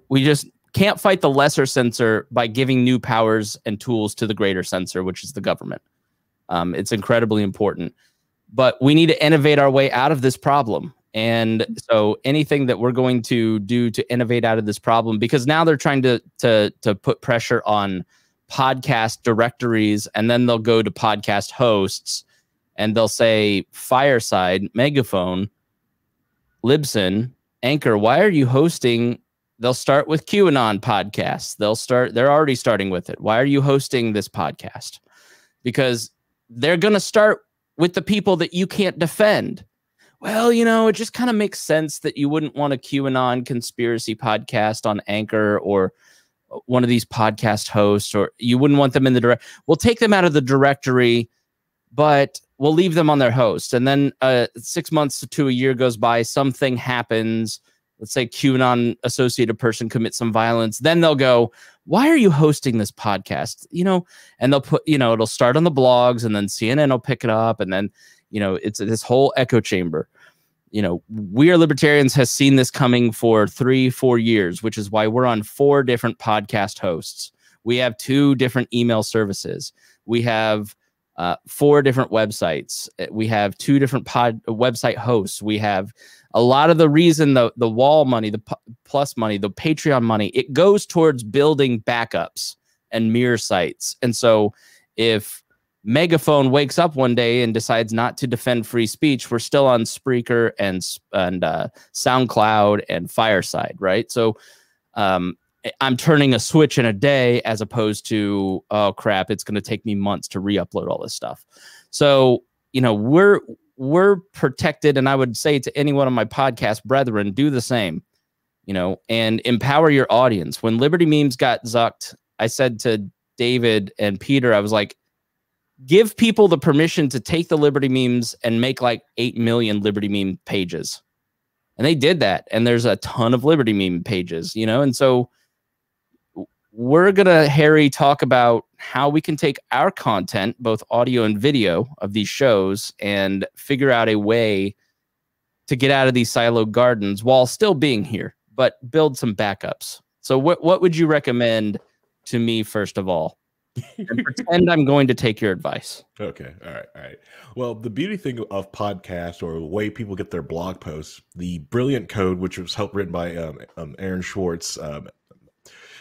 We just can't fight the lesser censor by giving new powers and tools to the greater censor, which is the government. It's incredibly important, but we need to innovate our way out of this problem. And so anything that we're going to do to innovate out of this problem, because now they're trying to put pressure on podcast directories, and then they'll go to podcast hosts and they'll say Fireside, Megaphone, Libsyn, Anchor, why are you hosting? They'll start with QAnon podcasts. They're already starting with it. Why are you hosting this podcast? Because they're going to start with the people that you can't defend. Well, you know, it just kind of makes sense that you wouldn't want a QAnon conspiracy podcast on Anchor or one of these podcast hosts, or you wouldn't want them in the we'll take them out of the directory, but we'll leave them on their host. And then 6 months to a year goes by, something happens let's say QAnon associated person commits some violence, then they'll go, why are you hosting this podcast? You know, and they'll put, you know, it'll start on the blogs and then CNN will pick it up. And then, you know, it's this whole echo chamber. You know, We Are Libertarians has seen this coming for 3-4 years, which is why we're on 4 different podcast hosts. We have 2 different email services. We have 4 different websites. We have 2 different website hosts. We have a lot of the reason the wall money, the plus money, the Patreon money, it goes towards building backups and mirror sites. And so if Megaphone wakes up one day and decides not to defend free speech, we're still on Spreaker and SoundCloud and Fireside, right? So I'm turning a switch in a day as opposed to, oh crap, it's going to take me months to re-upload all this stuff. So, you know, we're protected, and I would say to anyone on my podcast, brethren, do the same, you know, and empower your audience. When Liberty Memes got zucked, I said to David and Peter, I was like, give people the permission to take the Liberty Memes and make like 8 million Liberty Meme pages. And they did that. And there's a ton of Liberty Meme pages, you know? And so we're going to, Harry, talk about how we can take our content, both audio and video of these shows, and figure out a way to get out of these siloed gardens while still being here, but build some backups. So what would you recommend to me, first of all? And pretend I'm going to take your advice. Okay. All right. All right. Well, the beauty thing of podcasts, or the way people get their blog posts, the brilliant code, which was helped written by Aaron Schwartz.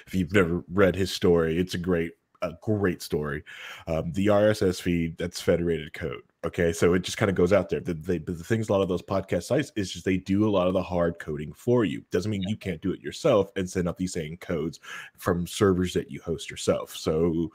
If you've never read his story, it's a great story. The RSS feed, that's federated code. Okay. So it just kind of goes out there. The things, a lot of those podcast sites is just, they do a lot of the hard coding for you. Doesn't mean you can't do it yourself and send out these same codes from servers that you host yourself. So,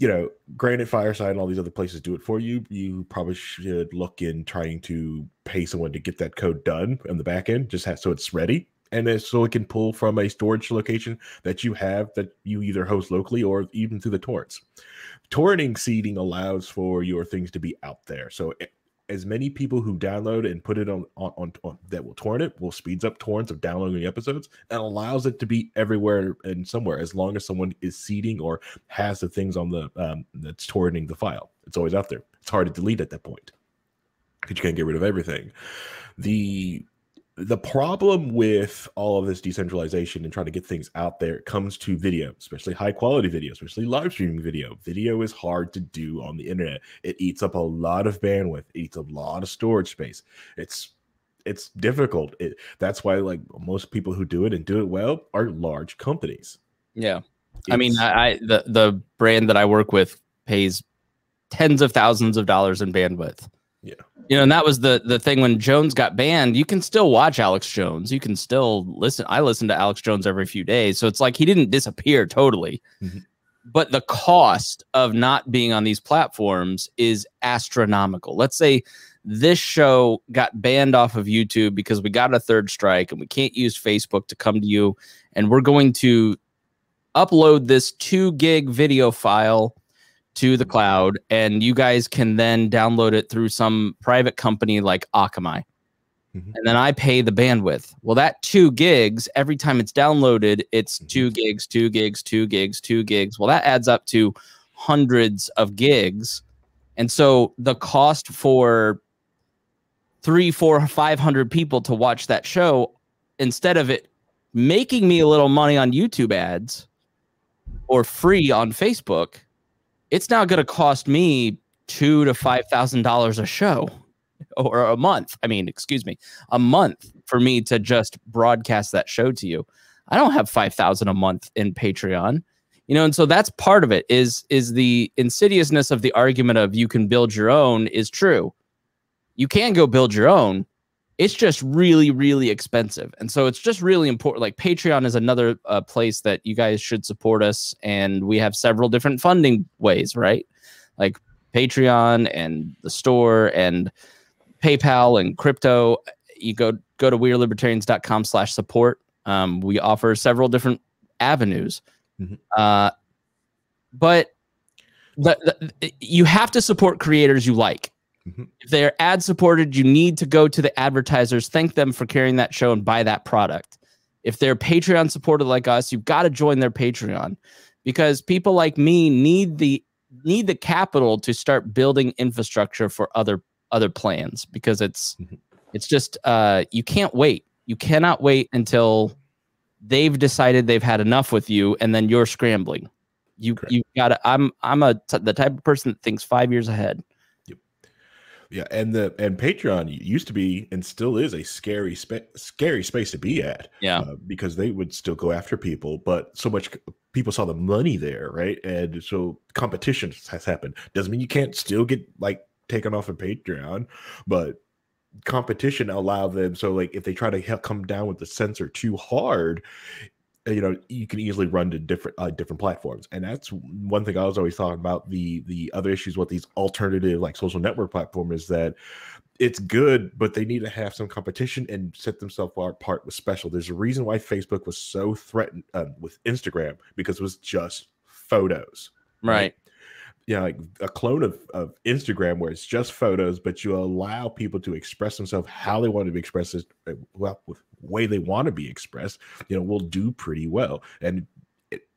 you know, granted, Fireside and all these other places do it for you. You probably should look in trying to pay someone to get that code done on the back end, just so it's ready. And then so it can pull from a storage location that you have, that you either host locally or even through the torrents. Torrenting seeding allows for your things to be out there. So as many people who download and put it on that will torrent it, will speeds up torrents of downloading the episodes and allows it to be everywhere and somewhere, as long as someone is seeding or has the things on the that's torrenting the file. It's always out there. It's hard to delete at that point because you can't get rid of everything. The problem with all of this decentralization and trying to get things out there comes to video, especially high quality video, especially live streaming video. Video is hard to do on the internet. It eats up a lot of bandwidth. It eats a lot of storage space. It's difficult. That's why, like, most people who do it and do it well are large companies. Yeah. I mean, the brand that I work with pays tens of thousands of dollars in bandwidth. Yeah. You know, and that was the thing when Jones got banned. You can still watch Alex Jones. You can still listen. I listen to Alex Jones every few days. So it's like he didn't disappear totally. Mm-hmm. But the cost of not being on these platforms is astronomical. Let's say this show got banned off of YouTube because we got a third strike and we can't use Facebook to come to you. And we're going to upload this 2 gig video file to the cloud, and you guys can then download it through some private company like Akamai. Mm-hmm. And then I pay the bandwidth. Well, that 2 gigs, every time it's downloaded, it's 2 gigs, 2 gigs, 2 gigs, 2 gigs. Well, that adds up to hundreds of gigs. And so the cost for 300, 400, 500 people to watch that show, instead of it making me a little money on YouTube ads or free on Facebook, it's now going to cost me $2,000 to $5,000 a show or a month. I mean, excuse me, a month for me to just broadcast that show to you. I don't have 5,000 a month in Patreon, you know, and so that's part of it is the insidiousness of the argument of you can build your own is true. You can go build your own. It's just really, really expensive. And so it's just really important. Like Patreon is another place that you guys should support us. And we have several different funding ways, right? Like Patreon and the store and PayPal and crypto. You go to WeAreLibertarians.com/support. We offer several different avenues. Mm-hmm. But you have to support creators you like. Mm-hmm. If they are ad supported, you need to go to the advertisers, thank them for carrying that show and buy that product. If they're Patreon supported like us, you've got to join their Patreon, because people like me need the capital to start building infrastructure for other plans, because it's just you can't wait. You cannot wait until they've decided they've had enough with you, and then you're scrambling. You gotta. I'm the type of person that thinks 5 years ahead. Yep. Yeah, and Patreon used to be and still is a scary space to be at. Yeah, because they would still go after people, but so much people saw the money there, right? And so competition has happened. Doesn't mean you can't still get like taken off of Patreon, but competition allowed them. So like if they try to come down with the censor too hard, you know, you can easily run to different platforms. And that's one thing I was always talking about. The other issues with these alternative like social network platform is that it's good, but they need to have some competition and set themselves apart with special. There's a reason why Facebook was so threatened with Instagram, because it was just photos. Right. Yeah, like a clone of Instagram where it's just photos, but you allow people to express themselves how they want to be expressed, well, with the way they want to be expressed, you know, will do pretty well. And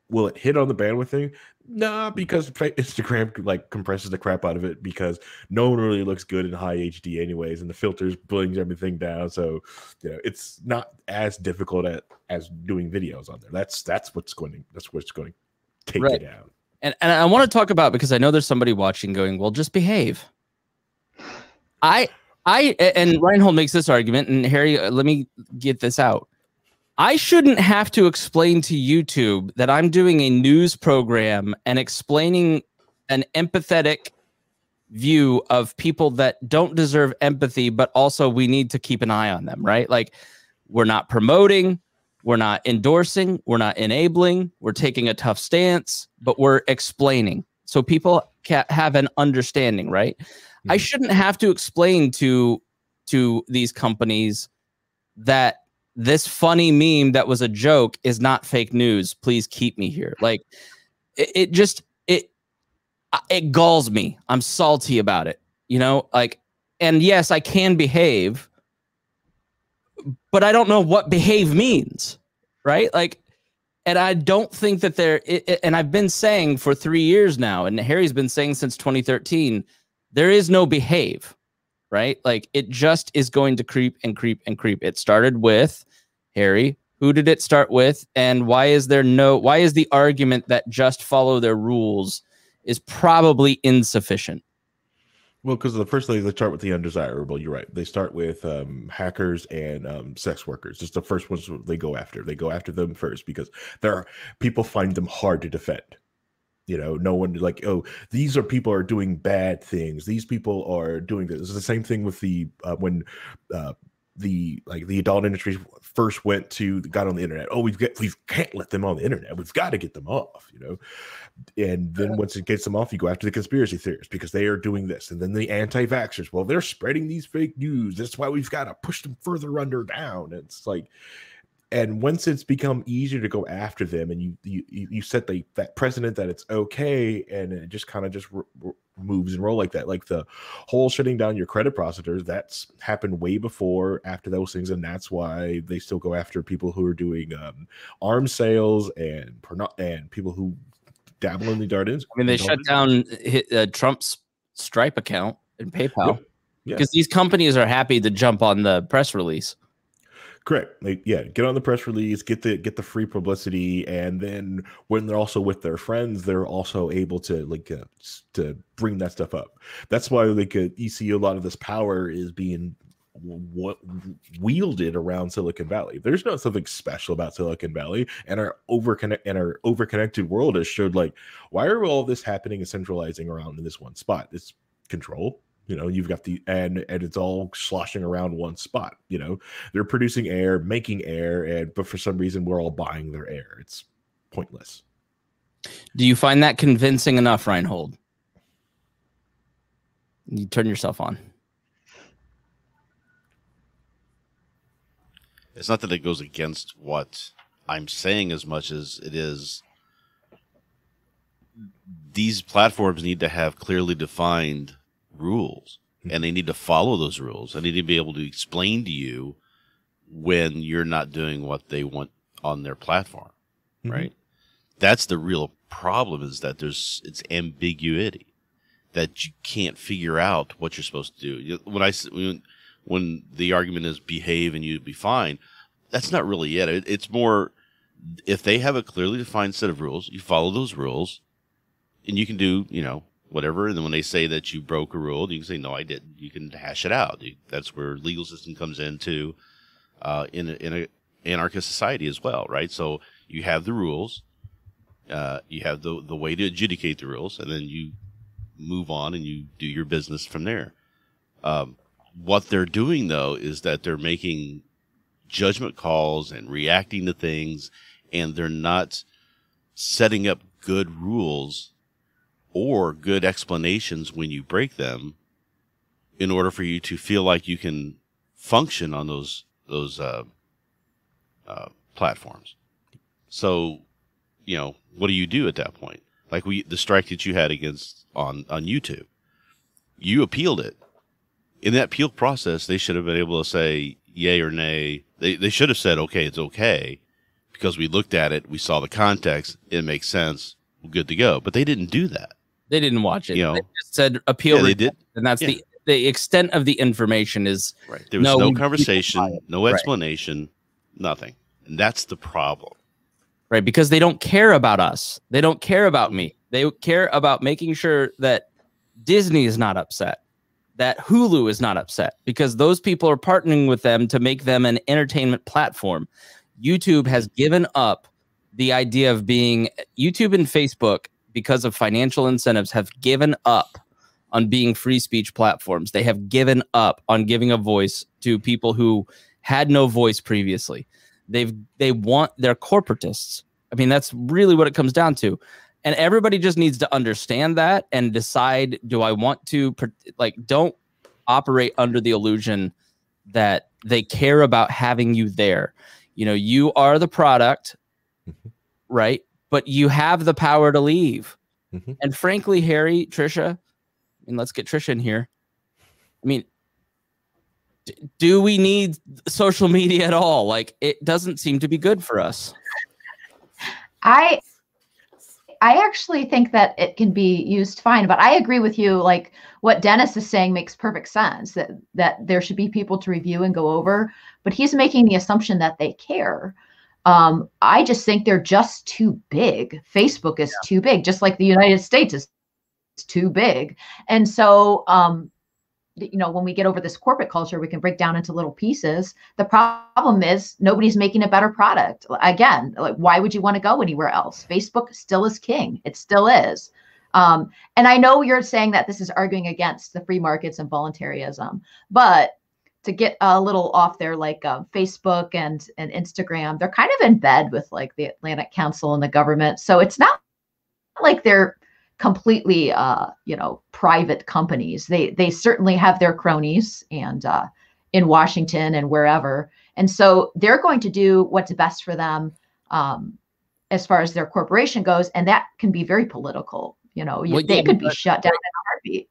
will it hit on the bandwidth thing? Nah, because Instagram like compresses the crap out of it, because no one really looks good in high HD anyways, and the filters brings everything down. So, you know, it's not as difficult as doing videos on there. That's what's going to take it down. And I want to talk about, because I know there's somebody watching going, well, just behave. And Reinhold makes this argument, and Harry, let me get this out. I shouldn't have to explain to YouTube that I'm doing a news program and explaining an empathetic view of people that don't deserve empathy, but also we need to keep an eye on them, right? Like, we're not promoting, we're not endorsing, we're not enabling, we're taking a tough stance, but we're explaining. So people have an understanding, right? Mm-hmm. I shouldn't have to explain to these companies that this funny meme that was a joke is not fake news. Please keep me here. Like, it galls me. I'm salty about it, you know? Like, and yes, I can behave, but I don't know what behave means, right? Like, and I don't think that and I've been saying for 3 years now, and Harry's been saying since 2013, there is no behave, right? Like, it just is going to creep and creep and creep. It started with, Harry, who did it start with? And why is the argument that just follow their rules is probably insufficient? Well, because the first thing, they start with the undesirable. You're right. They start with hackers and sex workers. It's the first ones they go after. They go after them first because people find them hard to defend. You know, no one like, oh, these are people are doing bad things. These people are doing this. It's the same thing with when the adult industry first got on the internet. Oh, we can't let them on the internet. We've got to get them off, you know. And then once it gets them off, you go after the conspiracy theorists because they are doing this. And then the anti-vaxxers, well, they're spreading these fake news. That's why we've got to push them further down. It's like, and once it's become easier to go after them, and you set that precedent that it's okay, and it just kind of moves and roll like that. Like the whole shutting down your credit processors, that's happened way before after those things, and that's why they still go after people who are doing arms sales and people who dabble in the dark industry. I mean, they shut down Trump's Stripe account and PayPal because these companies are happy to jump on the press release. Correct. Like, yeah, get on the press release, get the free publicity, and then when they're also with their friends, they're also able to like to bring that stuff up. That's why like ECU, a lot of this power is being wielded around Silicon Valley. There's not something special about Silicon Valley, and our overconnected world has showed like, why are all this happening and centralizing around in this one spot? It's control. You know, you've got and it's all sloshing around one spot. You know, they're producing air, making air, but for some reason we're all buying their air. It's pointless. Do you find that convincing enough, Reinhold? You turn yourself on. It's not that it goes against what I'm saying as much as it is these platforms need to have clearly defined rules. and they need to follow those rules. And they need to be able to explain to you when you're not doing what they want on their platform, right? That's the real problem, is that there's it's ambiguity, that you can't figure out what you're supposed to do. When the argument is behave and you'll be fine, that's not really it. It's more, if they have a clearly defined set of rules, you follow those rules, and you can do, you know, whatever. And then when they say that you broke a rule, you can say, no, I didn't. You can hash it out. That's where legal system comes into in an anarchist society as well, right? So you have the rules, you have the way to adjudicate the rules, and then you move on and you do your business from there. What they're doing, though, is that they're making judgment calls and reacting to things, and they're not setting up good rules or good explanations when you break them in order for you to feel like you can function on those platforms. So, you know, what do you do at that point? Like the strike that you had against on YouTube, you appealed it. In that appeal process, they should have been able to say yay or nay. They should have said, okay, it's okay, because we looked at it, we saw the context, it makes sense, we're good to go. But they didn't do that. They didn't watch it. You know, they just said appeal. Yeah, they did. And that's the extent of the information is right. There was no conversation, no explanation, nothing. And that's the problem. Right, because they don't care about us. They don't care about me. They care about making sure that Disney is not upset, that Hulu is not upset, because those people are partnering with them to make them an entertainment platform. YouTube has given up the idea of being YouTube and Facebook, because of financial incentives, have given up on being free speech platforms. They have given up on giving a voice to people who had no voice previously. They want, they're corporatists. I mean, that's really what it comes down to. And everybody just needs to understand that and decide, do I want to, like, don't operate under the illusion that they care about having you there. You know, you are the product, right? But you have the power to leave. And frankly, Harry, Tricia, and let's get Tricia in here. I mean, do we need social media at all? Like, it doesn't seem to be good for us. I actually think that it can be used fine, but I agree with you. Like, what Dennis is saying makes perfect sense, that there should be people to review and go over, but he's making the assumption that they care. I just think they're just too big. Facebook is too big, just like the United States is too big. And so, you know, when we get over this corporate culture, we can break down into little pieces. The problem is nobody's making a better product. Again, like, why would you want to go anywhere else? Facebook still is king. It still is. And I know you're saying that this is arguing against the free markets and voluntarism, but to get a little off there, like Facebook and Instagram, they're kind of in bed with like the Atlantic Council and the government. So it's not like they're completely, you know, private companies. They certainly have their cronies and in Washington and wherever. And so they're going to do what's best for them as far as their corporation goes. And that can be very political. You know, well, they could be shut down in a heartbeat.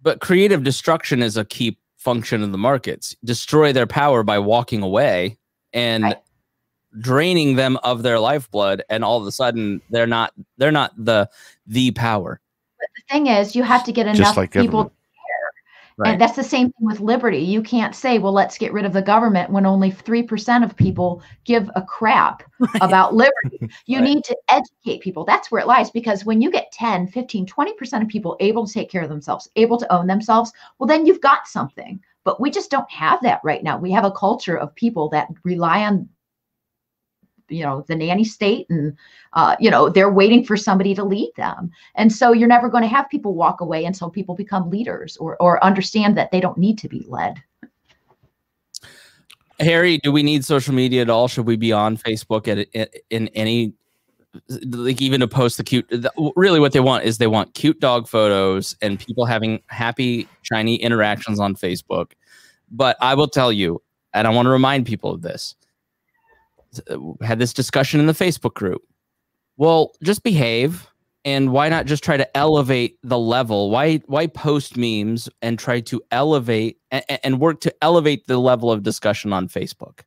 But creative destruction is a key function of the markets. Destroy their power by walking away and draining them of their lifeblood, and all of a sudden they're not the power. But the thing is, you have to get enough people to care. Right. And that's the same thing with liberty. You can't say, well, let's get rid of the government when only 3% of people give a crap about liberty. You need to educate people. That's where it lies, because when you get 10, 15, 20% of people able to take care of themselves, able to own themselves, well, then you've got something. But we just don't have that right now. We have a culture of people that rely on, you know, the nanny state, and, you know, they're waiting for somebody to lead them. And so you're never going to have people walk away until people become leaders or understand that they don't need to be led. Harry, do we need social media at all? Should we be on Facebook in any, like, even to post the cute, really what they want is they want cute dog photos and people having happy, shiny interactions on Facebook. But I will tell you, and I want to remind people of this, had this discussion in the Facebook group. Well, just behave. And why not just try to elevate the level? Why post memes and try to elevate and work to elevate the level of discussion on Facebook?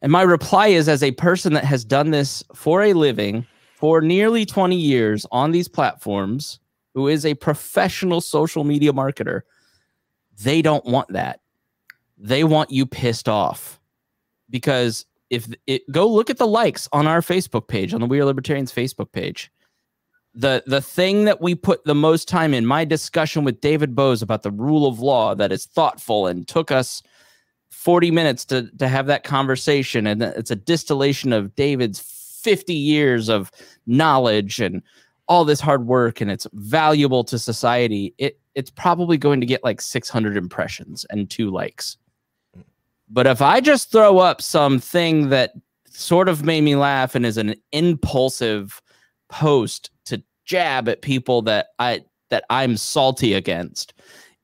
And my reply is, as a person that has done this for a living for nearly 20 years on these platforms, who is a professional social media marketer, they don't want that. They want you pissed off, because if it, go look at the likes on our Facebook page, on the We Are Libertarians Facebook page. The thing that we put the most time in, my discussion with David Bose about the rule of law that is thoughtful and took us 40 minutes to have that conversation. And it's a distillation of David's 50 years of knowledge and all this hard work, and it's valuable to society. It's probably going to get like 600 impressions and 2 likes. But if I just throw up something that sort of made me laugh and is an impulsive post to jab at people that I'm salty against,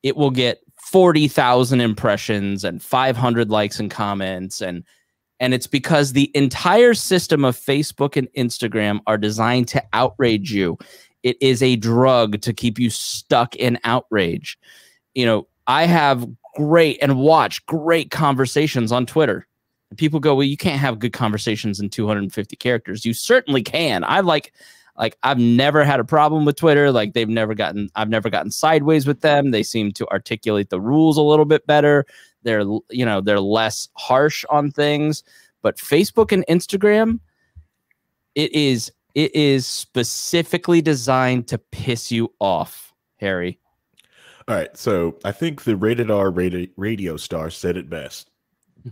it will get 40,000 impressions and 500 likes and comments. And it's because the entire system of Facebook and Instagram are designed to outrage you. It is a drug to keep you stuck in outrage. You know, I have great and watch great conversations on Twitter. And people go, well, you can't have good conversations in 250 characters. You certainly can. I like I've never had a problem with Twitter. Like I've never gotten sideways with them. They seem to articulate the rules a little bit better. They're, you know, they're less harsh on things. But Facebook and Instagram, it is specifically designed to piss you off, Harry. All right. So I think the Rated R radio star said it best.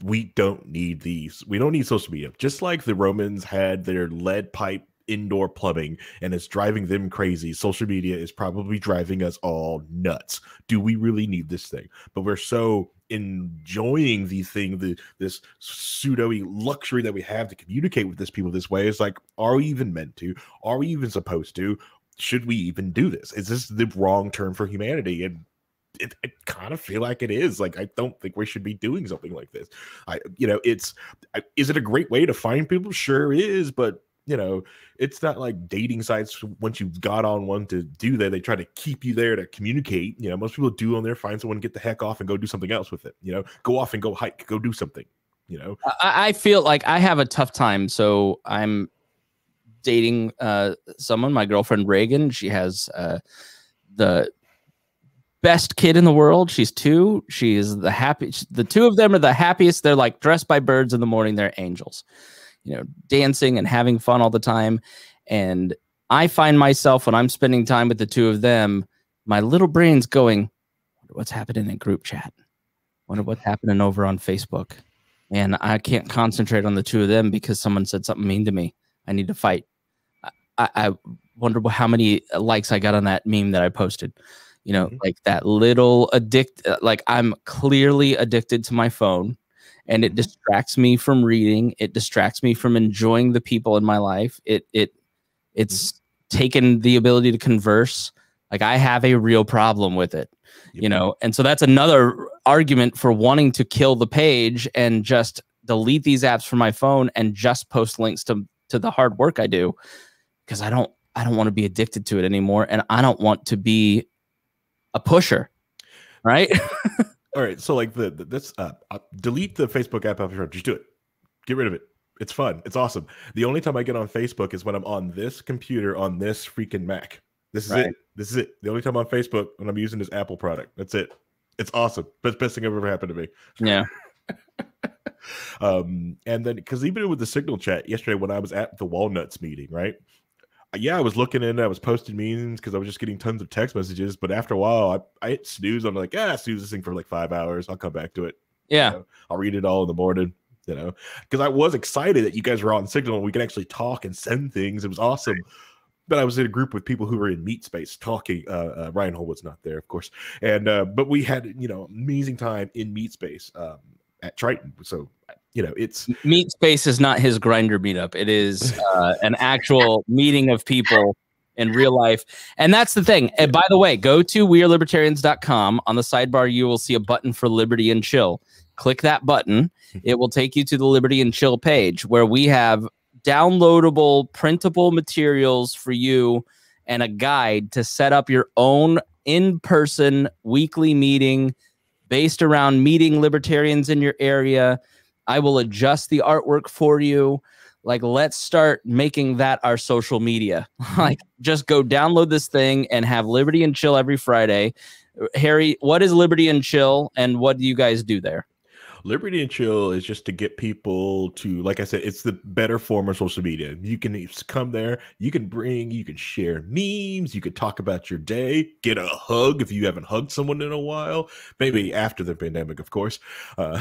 We don't need these. We don't need social media. Just like the Romans had their lead pipe indoor plumbing and it's driving them crazy, social media is probably driving us all nuts. Do we really need this thing? But we're so enjoying the thing, this pseudo luxury that we have to communicate with these people this way. It's like, are we even meant to? Are we even supposed to? Should we even do this? Is this the wrong term for humanity? And I kind of feel like it is. Like, I don't think we should be doing something like this. Is it a great way to find people? Sure is, but you know, it's not like dating sites. Once you've got on one to do that, they try to keep you there to communicate. You know, most people do on there, find someone, get the heck off and go do something else with it. You know, go off and go hike, go do something, you know. I feel like I have a tough time. So I'm dating someone, my girlfriend, Reagan. She has the best kid in the world. She's 2. She is the happiest. The 2 of them are the happiest. They're like dressed by birds in the morning. They're angels. You know, dancing and having fun all the time. And I find myself, when I'm spending time with the 2 of them, my little brain's going, wonder what's happening in group chat? Wonder what's happening over on Facebook? And I can't concentrate on the 2 of them because someone said something mean to me. I need to fight. I wonder how many likes I got on that meme that I posted. You know, like that little like I'm clearly addicted to my phone. And it distracts me from reading. It distracts me from enjoying the people in my life. It's taken the ability to converse. Like, I have a real problem with it, you know? And so that's another argument for wanting to kill the page and just delete these apps from my phone and just post links to the hard work I do. Cause I don't want to be addicted to it anymore. And I don't want to be a pusher, right? All right, so like delete the Facebook app after. Just do it. Get rid of it. It's fun. It's awesome. The only time I get on Facebook is when I'm on this computer on this freaking Mac. This is it. This is it. The only time on Facebook when I'm using this Apple product. That's it. It's awesome. Best thing ever happened to me. Yeah. And then because even with the Signal chat yesterday when I was at the Walnuts meeting, right? Yeah, I was looking in. I was posting memes because I was just getting tons of text messages. But after a while, I hit snooze. I'm like, I snooze this thing for like 5 hours. I'll come back to it. Yeah, you know, I'll read it all in the morning. You know, because I was excited that you guys were on Signal and we could actually talk and send things. It was awesome. Right. But I was in a group with people who were in meat space talking. Reinhold was not there, of course. And but we had, you know, amazing time in meat space at Triton. So. You know, it's meet space is not his Grinder meetup. It is an actual meeting of people in real life. And that's the thing. And by the way, go to wearelibertarians.com. On the sidebar, you will see a button for Liberty and Chill. Click that button. It will take you to the Liberty and Chill page where we have downloadable, printable materials for you and a guide to set up your own in-person weekly meeting based around meeting libertarians in your area. I will adjust the artwork for you. Like, let's start making that our social media. Like, just go download this thing and have Liberty and Chill every Friday. Harry, what is Liberty and Chill, and what do you guys do there? Liberty and Chill is just to get people to, like I said, it's the better form of social media. You can come there, you can share memes, you can talk about your day, get a hug if you haven't hugged someone in a while, maybe after the pandemic, of course. But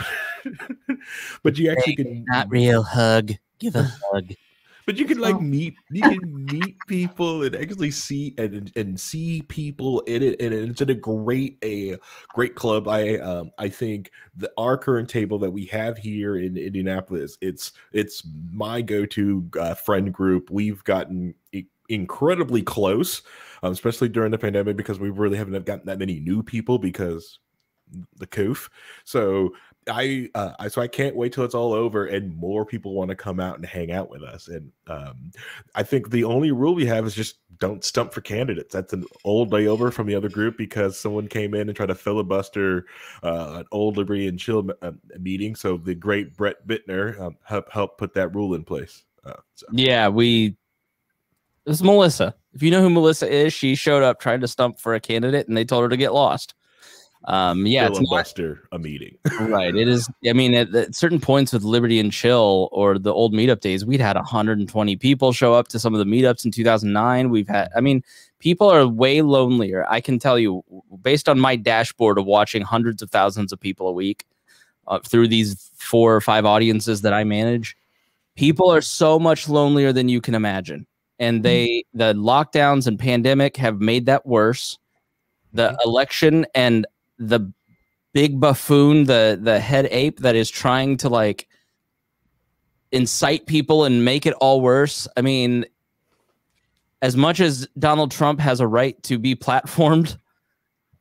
you actually can not real hug, give a hug. But you can meet people and actually see and see people in it, and it's in a great club. I think our current table that we have here in Indianapolis, it's my go-to friend group. We've gotten incredibly close, especially during the pandemic, because we really haven't gotten that many new people because the coof. So I can't wait till it's all over and more people want to come out and hang out with us. And I think the only rule we have is just don't stump for candidates. That's an old layover from the other group because someone came in and tried to filibuster an old Liberty and Chill meeting. So the great Brett Bittner helped put that rule in place. Yeah, it was Melissa. If you know who Melissa is, she showed up trying to stump for a candidate and they told her to get lost. Yeah, filibuster a meeting. Right. It is. I mean, at certain points with Liberty and Chill or the old meetup days, we'd had 120 people show up to some of the meetups in 2009. We've had, I mean, people are way lonelier. I can tell you, based on my dashboard of watching hundreds of thousands of people a week through these 4 or 5 audiences that I manage, people are so much lonelier than you can imagine. And the lockdowns and pandemic have made that worse. The election and the big buffoon, the head ape that is trying to like incite people and make it all worse. I mean, as much as Donald Trump has a right to be platformed,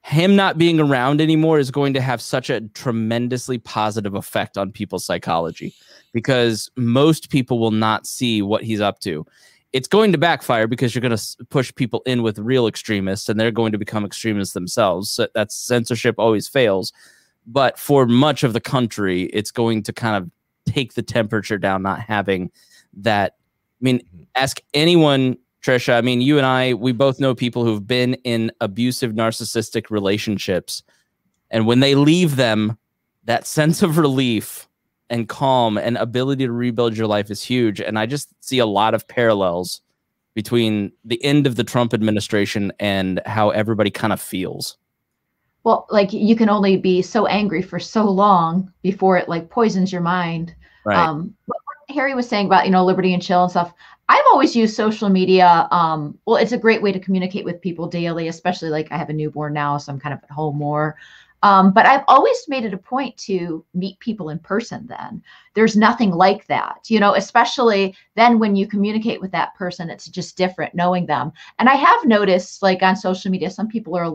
him not being around anymore is going to have such a tremendously positive effect on people's psychology because most people will not see what he's up to. It's going to backfire because you're going to push people in with real extremists and they're going to become extremists themselves. So that's censorship always fails. But for much of the country, it's going to kind of take the temperature down, not having that. I mean, ask anyone, Tricia. I mean, you and I, we both know people who've been in abusive, narcissistic relationships. And when they leave them, that sense of relief and calm and ability to rebuild your life is huge. And I just see a lot of parallels between the end of the Trump administration and how everybody kind of feels. Well, like you can only be so angry for so long before it like poisons your mind. Right. What Harry was saying about, you know, Liberty and Chill and stuff. I've always used social media. Well, it's a great way to communicate with people daily, especially like I have a newborn now, so I'm kind of at home more. But I've always made it a point to meet people in person then. There's nothing like that, you know, especially then when you communicate with that person, it's just different knowing them. And I have noticed like on social media, some people are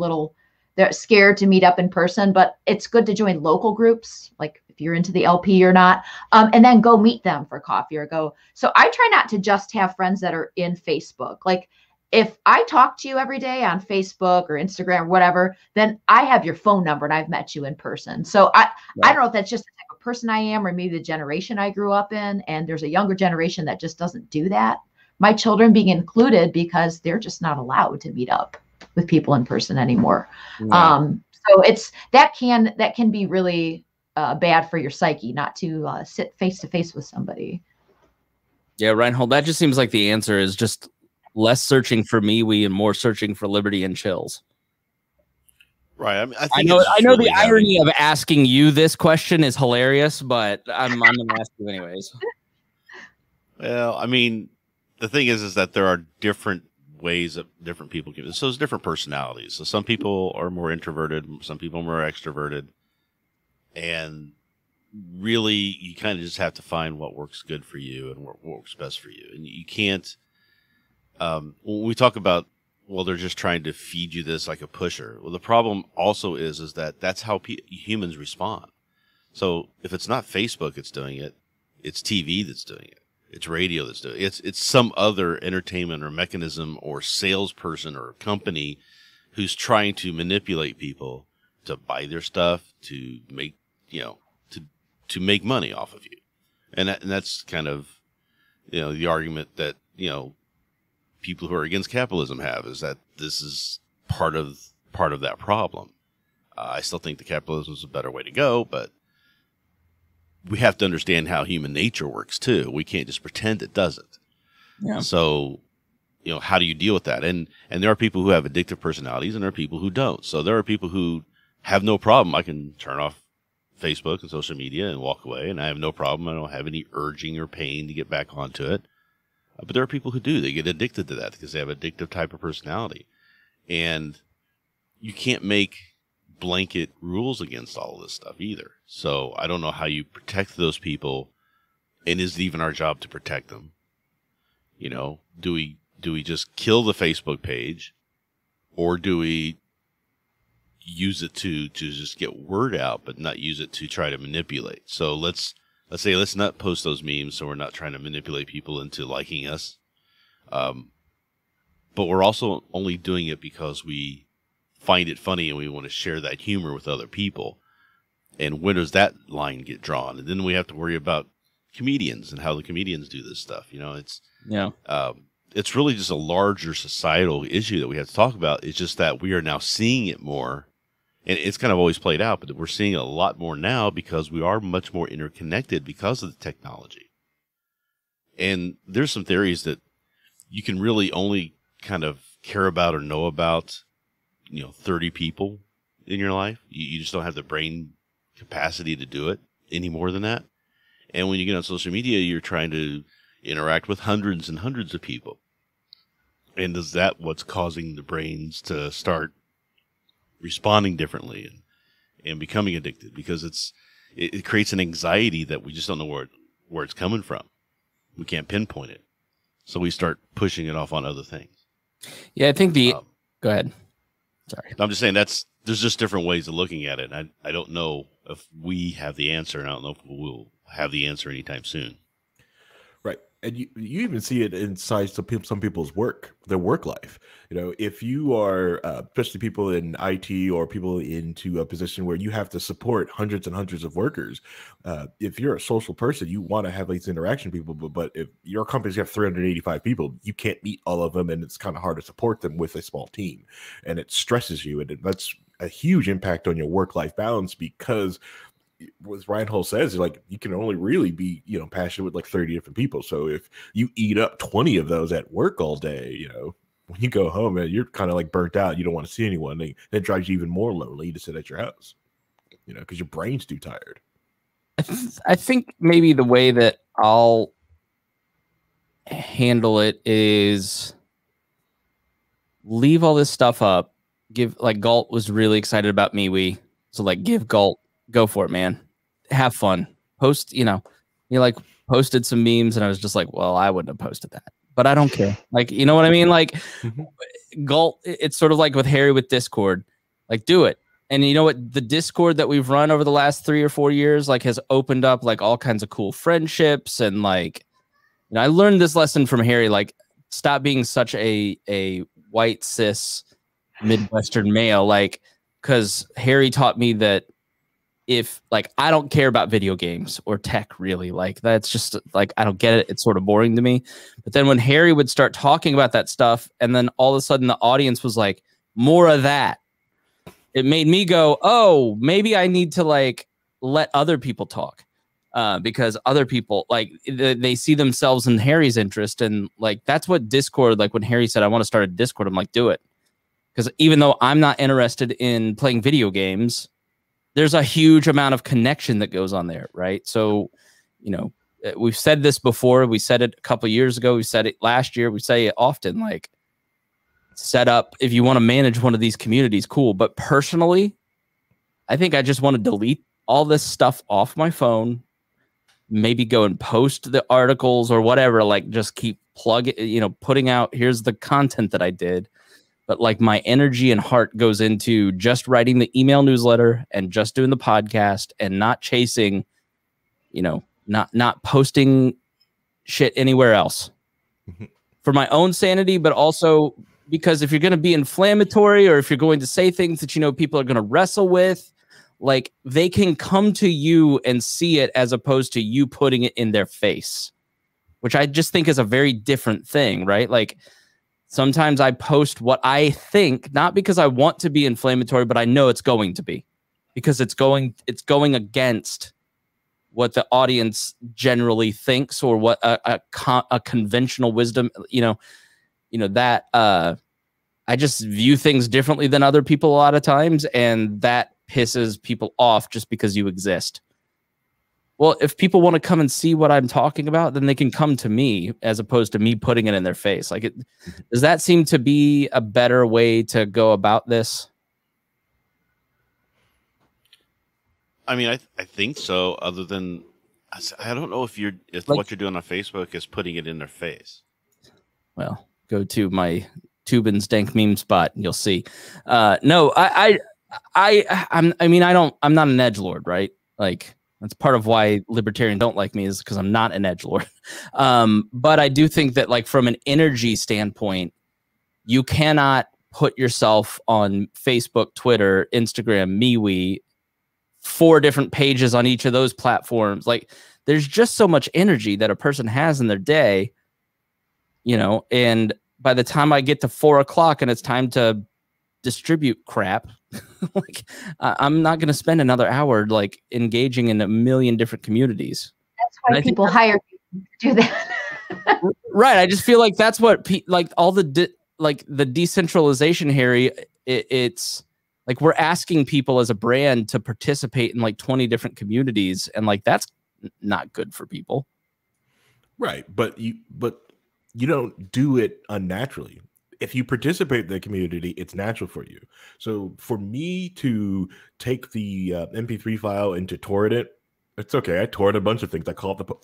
they're scared to meet up in person, but it's good to join local groups, like if you're into the LP or not, and then go meet them for coffee or go. So I try not to just have friends that are in Facebook. Like, if I talk to you every day on Facebook or Instagram or whatever, then I have your phone number and I've met you in person. So I don't know if that's just the type of person I am or maybe the generation I grew up in. And there's a younger generation that just doesn't do that. My children being included because they're just not allowed to meet up with people in person anymore. Right. So it's that can be really bad for your psyche not to sit face to face with somebody. Yeah, Reinhold, that just seems like the answer is just less searching for MeWe and more searching for Liberty and Chills. Right. I mean, I know the irony of asking you this question is hilarious, but I'm going to ask you anyways. Well, I mean, the thing is that there are different ways that different people give it. So there's different personalities. So some people are more introverted, some people are more extroverted, and really you kind of just have to find what works good for you and what works best for you. And you can't, when we talk about, well, they're just trying to feed you this like a pusher. Well, the problem also is that that's how humans respond. So if it's not Facebook that's doing it, it's TV that's doing it. It's radio that's doing it. It's some other entertainment or mechanism or salesperson or company who's trying to manipulate people to buy their stuff, to make, you know, to make money off of you. And that's kind of, you know, the argument that, you know, people who are against capitalism have, is that this is part of that problem. I still think the capitalism is a better way to go, but we have to understand how human nature works too. We can't just pretend it doesn't. Yeah. So, you know, how do you deal with that? And there are people who have addictive personalities, and there are people who don't. So there are people who have no problem. I can turn off Facebook and social media and walk away, and I have no problem. I don't have any urging or pain to get back onto it. But there are people who do. They get addicted to that because they have addictive type of personality. And you can't make blanket rules against all of this stuff either. So I don't know how you protect those people, and is it even our job to protect them? You know, do we just kill the Facebook page, or do we use it to just get word out, but not use it to try to manipulate? So let's say let's not post those memes, so we're not trying to manipulate people into liking us. But we're also only doing it because we find it funny and we want to share that humor with other people. And when does that line get drawn? And then we have to worry about comedians and how the comedians do this stuff. You know, it's really just a larger societal issue that we have to talk about. It's just that we are now seeing it more, and it's kind of always played out, but we're seeing it a lot more now because we are much more interconnected because of the technology. And there's some theories that you can really only kind of care about or know about, you know, 30 people in your life. You just don't have the brain capacity to do it any more than that. And when you get on social media, you're trying to interact with hundreds and hundreds of people. And is that what's causing the brains to start responding differently and becoming addicted? Because it creates an anxiety that we just don't know where it's coming from. We can't pinpoint it. So we start pushing it off on other things. Yeah, I think the... go ahead. Sorry. I'm just saying there's just different ways of looking at it. I don't know if we have the answer, and I don't know if we'll have the answer anytime soon. Right. And you even see it inside some people's work, their work life. You know, if you are, especially people in IT or people into a position where you have to support hundreds and hundreds of workers, if you're a social person, you want to have these interaction people, but if your company's got 385 people, you can't meet all of them, and it's kind of hard to support them with a small team, and it stresses you, and that's a huge impact on your work-life balance because, as Reinhold says, like, you can only really be, you know, passionate with like 30 different people. So if you eat up 20 of those at work all day, you know, when you go home, man, you're kind of like burnt out. You don't want to see anyone. And that drives you even more lonely to sit at your house, you know, because your brain's too tired. I think maybe the way that I'll handle it is leave all this stuff up. Give, like, Galt was really excited about MeWe. So like, give Galt, go for it, man. Have fun. Post, you know, you like posted some memes, and I was just like, well, I wouldn't have posted that, but I don't care. Like, you know what I mean? Like, Galt, it's sort of like with Harry with Discord, like, do it. And you know what? The Discord that we've run over the last 3 or 4 years, like, has opened up like all kinds of cool friendships. And like, you know, I learned this lesson from Harry, like, stop being such a white cis Midwestern male, like, because Harry taught me that if, like, I don't care about video games or tech, really, like, that's just like, I don't get it. It's sort of boring to me. But then when Harry would start talking about that stuff, and then all of a sudden the audience was like, more of that, it made me go, oh, maybe I need to, like, let other people talk, because other people, like, they see themselves in Harry's interest. And like, that's what Discord, like, when Harry said, I want to start a Discord, I'm like, do it. Because even though I'm not interested in playing video games, there's a huge amount of connection that goes on there, right? So, you know, we've said this before. We said it a couple of years ago. We said it last year. We say it often, like, set up, if you want to manage one of these communities, cool. But personally, I think I just want to delete all this stuff off my phone, maybe go and post the articles or whatever, like, just keep plugging, you know, putting out, here's the content that I did. But like, my energy and heart goes into just writing the email newsletter and just doing the podcast and not chasing, you know, not posting shit anywhere else for my own sanity, but also because if you're going to be inflammatory or if you're going to say things that, you know, people are going to wrestle with, like they can come to you and see it as opposed to you putting it in their face, which I just think is a very different thing, right? Like sometimes I post what I think, not because I want to be inflammatory, but I know it's going to be because it's going against what the audience generally thinks or what a conventional wisdom, you know, that I just view things differently than other people a lot of times. And that pisses people off just because you exist. Well, if people want to come and see what I'm talking about, then they can come to me as opposed to me putting it in their face. Like, does that seem to be a better way to go about this? I mean, I think so. Other than, I don't know if like, what you're doing on Facebook is putting it in their face. Well, go to my Tube and Stank meme spot and you'll see. No, I'm not an edgelord, right? Like that's part of why libertarian don't like me is because I'm not an edgelord. But I do think that like from an energy standpoint, you cannot put yourself on Facebook, Twitter, Instagram, MeWe, 4 different pages on each of those platforms. Like there's just so much energy that a person has in their day, you know, and by the time I get to 4 o'clock and it's time to distribute crap, like I'm not going to spend another hour, like engaging in a million different communities. That's why people hire you to do that. Right. I just feel like that's what like the decentralization, Harry, it's, like we're asking people as a brand to participate in like 20 different communities, and like that's not good for people. Right, but you don't do it unnaturally. If you participate in the community, it's natural for you. So for me to take the MP3 file and to torrent it, it's okay. I torrent a bunch of things.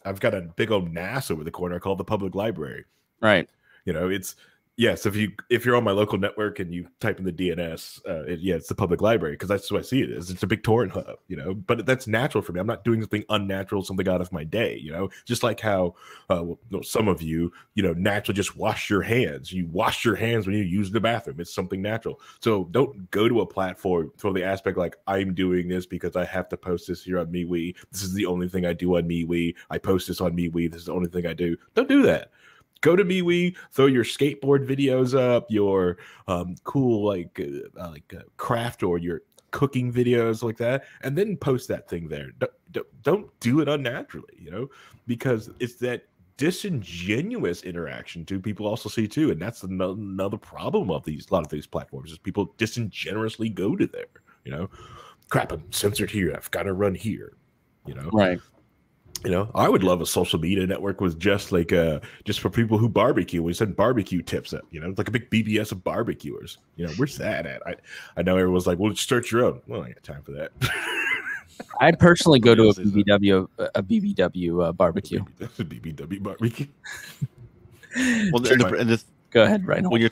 I've got a big old NAS over the corner called the public library. Right. You know, it's. Yes, if you're on my local network and you type in the DNS, it's the public library because that's what I see it as. It's a big torrent hub, you know. But that's natural for me. I'm not doing something unnatural, something out of my day, you know. Just like how some of you, you know, naturally just wash your hands. You wash your hands when you use the bathroom. It's something natural. So don't go to a platform for the aspect like I'm doing this because I have to post this here on MeWe. This is the only thing I do on MeWe. I post this on MeWe. This is the only thing I do. Don't do that. Go to MeWe, throw your skateboard videos up, your cool craft or your cooking videos like that, and then post that thing there. Don't do it unnaturally, you know, because it's that disingenuous interaction too. People also see too, and that's another problem of a lot of these platforms is people disingenuously go to there. You know, crap, I'm censored here. I've got to run here. You know, right. You know, I would love a social media network with just like just for people who barbecue. We send barbecue tips up, you know, it's like a big BBS of barbecuers. You know, where's that at? I know everyone's like, well, just start your own. Well, I ain't got time for that. I personally go to a BBW barbecue. That's a BBW barbecue. Well, go ahead, Reinhold. When you're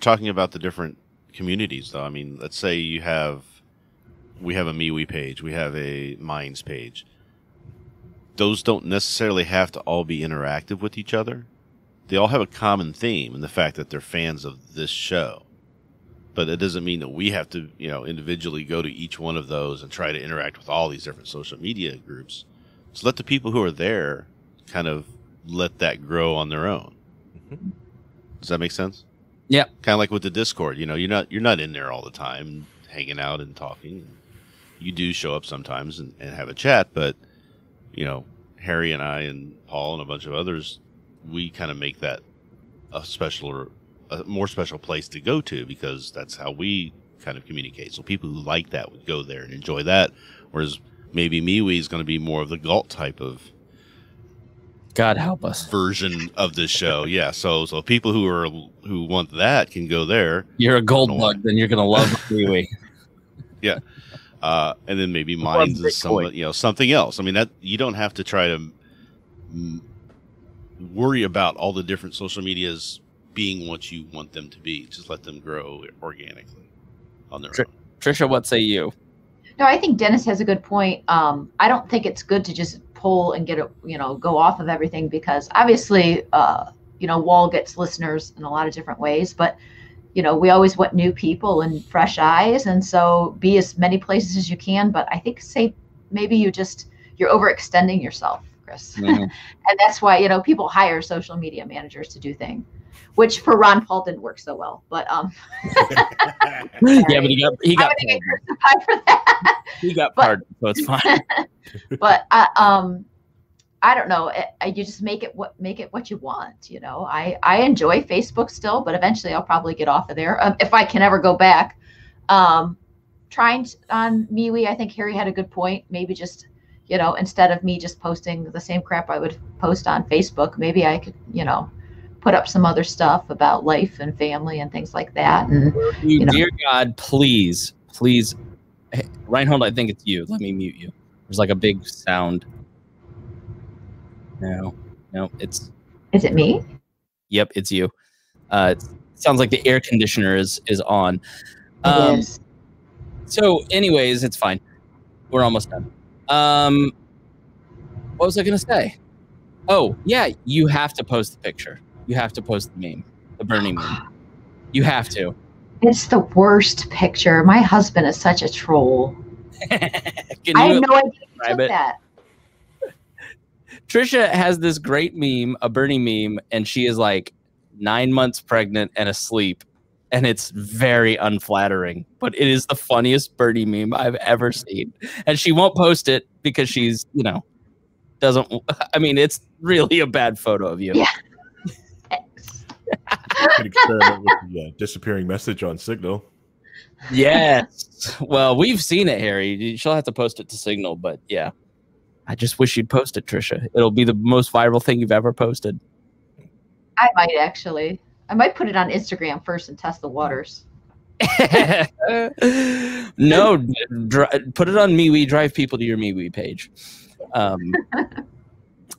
talking about the different communities, though, I mean, let's say we have a MeWe page, we have a Minds page. Those don't necessarily have to all be interactive with each other. They all have a common theme in the fact that they're fans of this show. But it doesn't mean that we have to, you know, individually go to each one of those and try to interact with all these different social media groups. So let the people who are there kind of let that grow on their own. Mm-hmm. Does that make sense? Yeah. Kind of like with the Discord, you know, you're not in there all the time hanging out and talking. You do show up sometimes and have a chat, but you know, Harry and I and Paul and a bunch of others, we kind of make that a special or a more special place to go to because that's how we kind of communicate. So people who like that would go there and enjoy that. Whereas maybe MeWe is going to be more of the Galt type of God help us version of this show. Yeah. So people who want that can go there. You're a gold bug, then you're going to love MeWe. Yeah. And then maybe Minds is somewhat, you know, something else. I mean, that you don't have to try to worry about all the different social medias being what you want them to be. Just let them grow organically on their own. Tricia, what say you? No, I think Dennis has a good point. I don't think it's good to just pull and get it, you know, go off of everything, because obviously, you know, Wall gets listeners in a lot of different ways, but, you know, we always want new people and fresh eyes. And so be as many places as you can, but I think say, maybe you just, you're overextending yourself, Chris. Mm-hmm. And that's why, you know, people hire social media managers to do things, which for Ron Paul didn't work so well, but, yeah, but he got crucified for that. He got pardoned, so it's fine. But, I don't know. You just make it what you want. You know, I enjoy Facebook still, but eventually I'll probably get off of there if I can ever go back. Trying on MeWe, I think Harry had a good point. Maybe just, you know, instead of me just posting the same crap I would post on Facebook, maybe I could, you know, put up some other stuff about life and family and things like that. And you know. Dear God, please, please, hey, Reinhold, I think it's you. Let me mute you. There's like a big sound. No, it's... Is it me? Yep, it's you. It sounds like the air conditioner is on. It is. So anyways, it's fine. We're almost done. What was I going to say? Oh, yeah, you have to post the picture. You have to post the meme, the Bernie meme. You have to. It's the worst picture. My husband is such a troll. I have no idea he took that. Tricia has this great meme, a Bernie meme, and she is like 9 months pregnant and asleep. And it's very unflattering, but it is the funniest Bernie meme I've ever seen. And she won't post it because she's, you know, doesn't. I mean, it's really a bad photo of you. Yeah. You could experiment with the disappearing message on Signal. Yes. Well, we've seen it, Harry. She'll have to post it to Signal, but yeah. I just wish you'd post it, Tricia. It'll be the most viral thing you've ever posted. I might actually. I might put it on Instagram first and test the waters. No, put it on MeWe. Drive people to your MeWe page.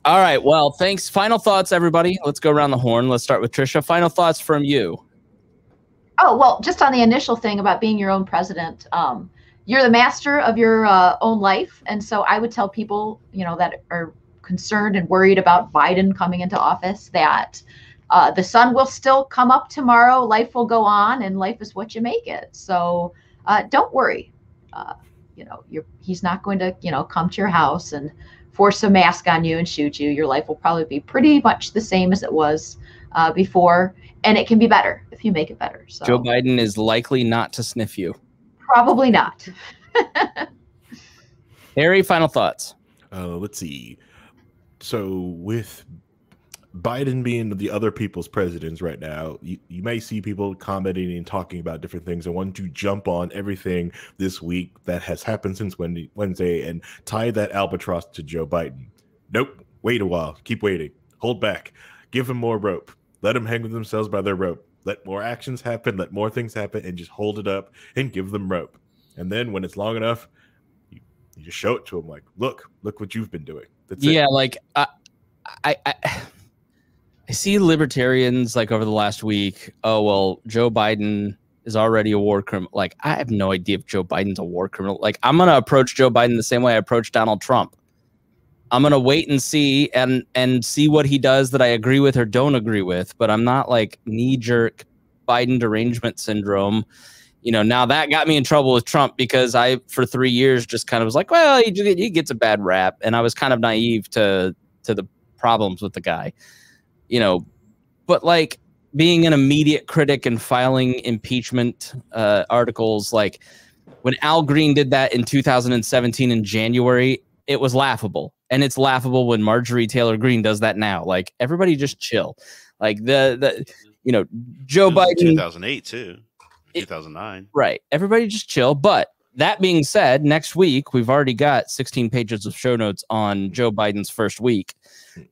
All right. Well, thanks. Final thoughts, everybody. Let's go around the horn. Let's start with Tricia. Final thoughts from you. Oh, well, just on the initial thing about being your own president. You're the master of your own life. And so I would tell people, you know, that are concerned and worried about Biden coming into office that the sun will still come up tomorrow. Life will go on and life is what you make it. So don't worry. You know, he's not going to, you know, come to your house and force a mask on you and shoot you. Your life will probably be pretty much the same as it was before. And it can be better if you make it better. So. Joe Biden is likely not to sniff you. Probably not. Harry, final thoughts. Let's see. So with Biden being the other people's presidents right now, you may see people commenting and talking about different things. I want to jump on everything this week that has happened since Wednesday and tie that albatross to Joe Biden. Nope. Wait a while. Keep waiting. Hold back. Give him more rope. Let him hang with themselves by their rope. Let more actions happen, let more things happen, and just hold it up and give them rope. And then when it's long enough, you just show it to them like, look what you've been doing. That's it. Yeah, like I see libertarians like over the last week, oh, well, Joe Biden is already a war criminal. Like, I have no idea if Joe Biden's a war criminal. Like, I'm going to approach Joe Biden the same way I approached Donald Trump. I'm going to wait and see and see what he does that I agree with or don't agree with. But I'm not like knee-jerk Biden derangement syndrome. You know, now that got me in trouble with Trump because I, for 3 years, just kind of was like, well, he gets a bad rap. And I was kind of naive to the problems with the guy, you know. But like being an immediate critic and filing impeachment articles, like when Al Green did that in 2017 in January, it was laughable. And it's laughable when Marjorie Taylor Greene does that now. Like, everybody just chill. Like, you know, Joe Biden. 2008, too. 2009. Right. Everybody just chill. But that being said, next week, we've already got 16 pages of show notes on Joe Biden's first week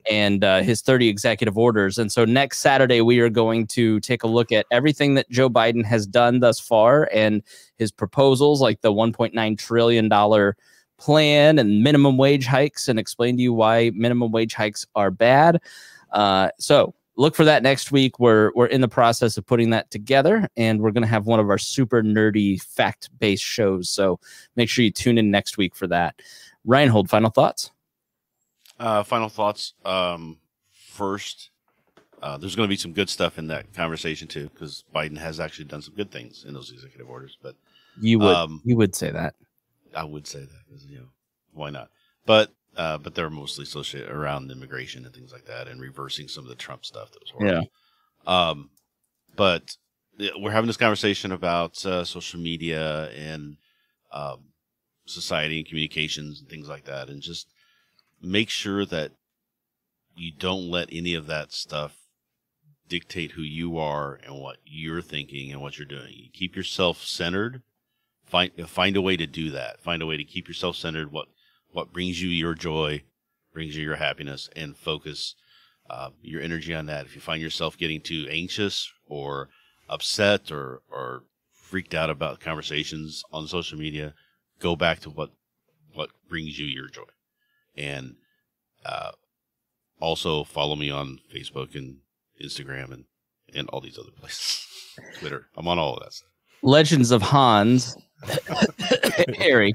and his 30 executive orders. And so next Saturday, we are going to take a look at everything that Joe Biden has done thus far and his proposals, like the $1.9 trillion plan and minimum wage hikes, and explain to you why minimum wage hikes are bad. So look for that next week. We're in the process of putting that together, and we're going to have one of our super nerdy fact-based shows. So make sure you tune in next week for that. Reinhold, final thoughts? Final thoughts. First, there's going to be some good stuff in that conversation too, because Biden has actually done some good things in those executive orders. But you would say that. I would say that, because, you know, why not? But they're mostly associated around immigration and things like that, and reversing some of the Trump stuff that was horrible. Yeah. But we're having this conversation about social media and society and communications and things like that, and just make sure that you don't let any of that stuff dictate who you are and what you're thinking and what you're doing. You keep yourself centered. Find a way to do that. Find a way to keep yourself centered. What brings you your joy, brings you your happiness, and focus your energy on that. If you find yourself getting too anxious or upset or freaked out about conversations on social media, go back to what brings you your joy. And also follow me on Facebook and Instagram and all these other places. Twitter. I'm on all of that stuff. Legends of Hans Harry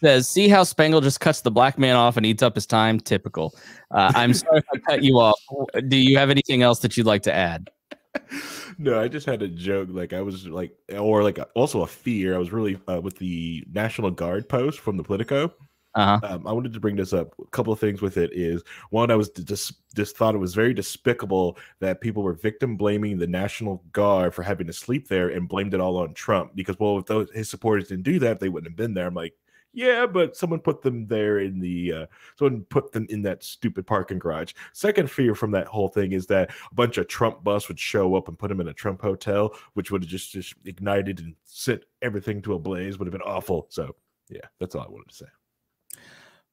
says, see how Spangle just cuts the black man off and eats up his time? Typical. I'm sorry if I cut you off. Do you have anything else that you'd like to add? No, I just had a joke. Like, I was like, or like also a fear. I was really with the National Guard post from the Politico. Uh-huh. I wanted to bring this up. A couple of things with it is, one, I was just thought it was very despicable that people were victim blaming the National Guard for having to sleep there and blamed it all on Trump, because, well, if those, his supporters didn't do that, they wouldn't have been there. I'm like, yeah, but someone put them there in the someone put them in that stupid parking garage. Second fear from that whole thing is that a bunch of Trump buffs would show up and put them in a Trump hotel, which would have just ignited and set everything to a blaze. Would have been awful. So yeah, that's all I wanted to say.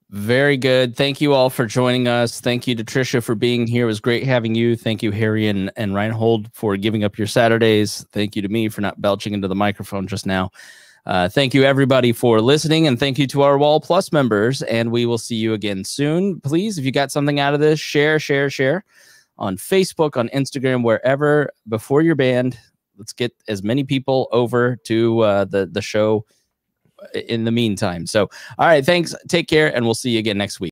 Very good. Thank you all for joining us. Thank you to Tricia for being here. It was great having you. Thank you, Harry and Reinhold, for giving up your Saturdays. Thank you to me for not belching into the microphone just now. Thank you, everybody, for listening, and thank you to our Wall Plus members, and we will see you again soon. Please, if you got something out of this, share on Facebook, on Instagram, wherever, before you're banned. Let's get as many people over to the show in the meantime. So, all right, thanks. Take care, and we'll see you again next week.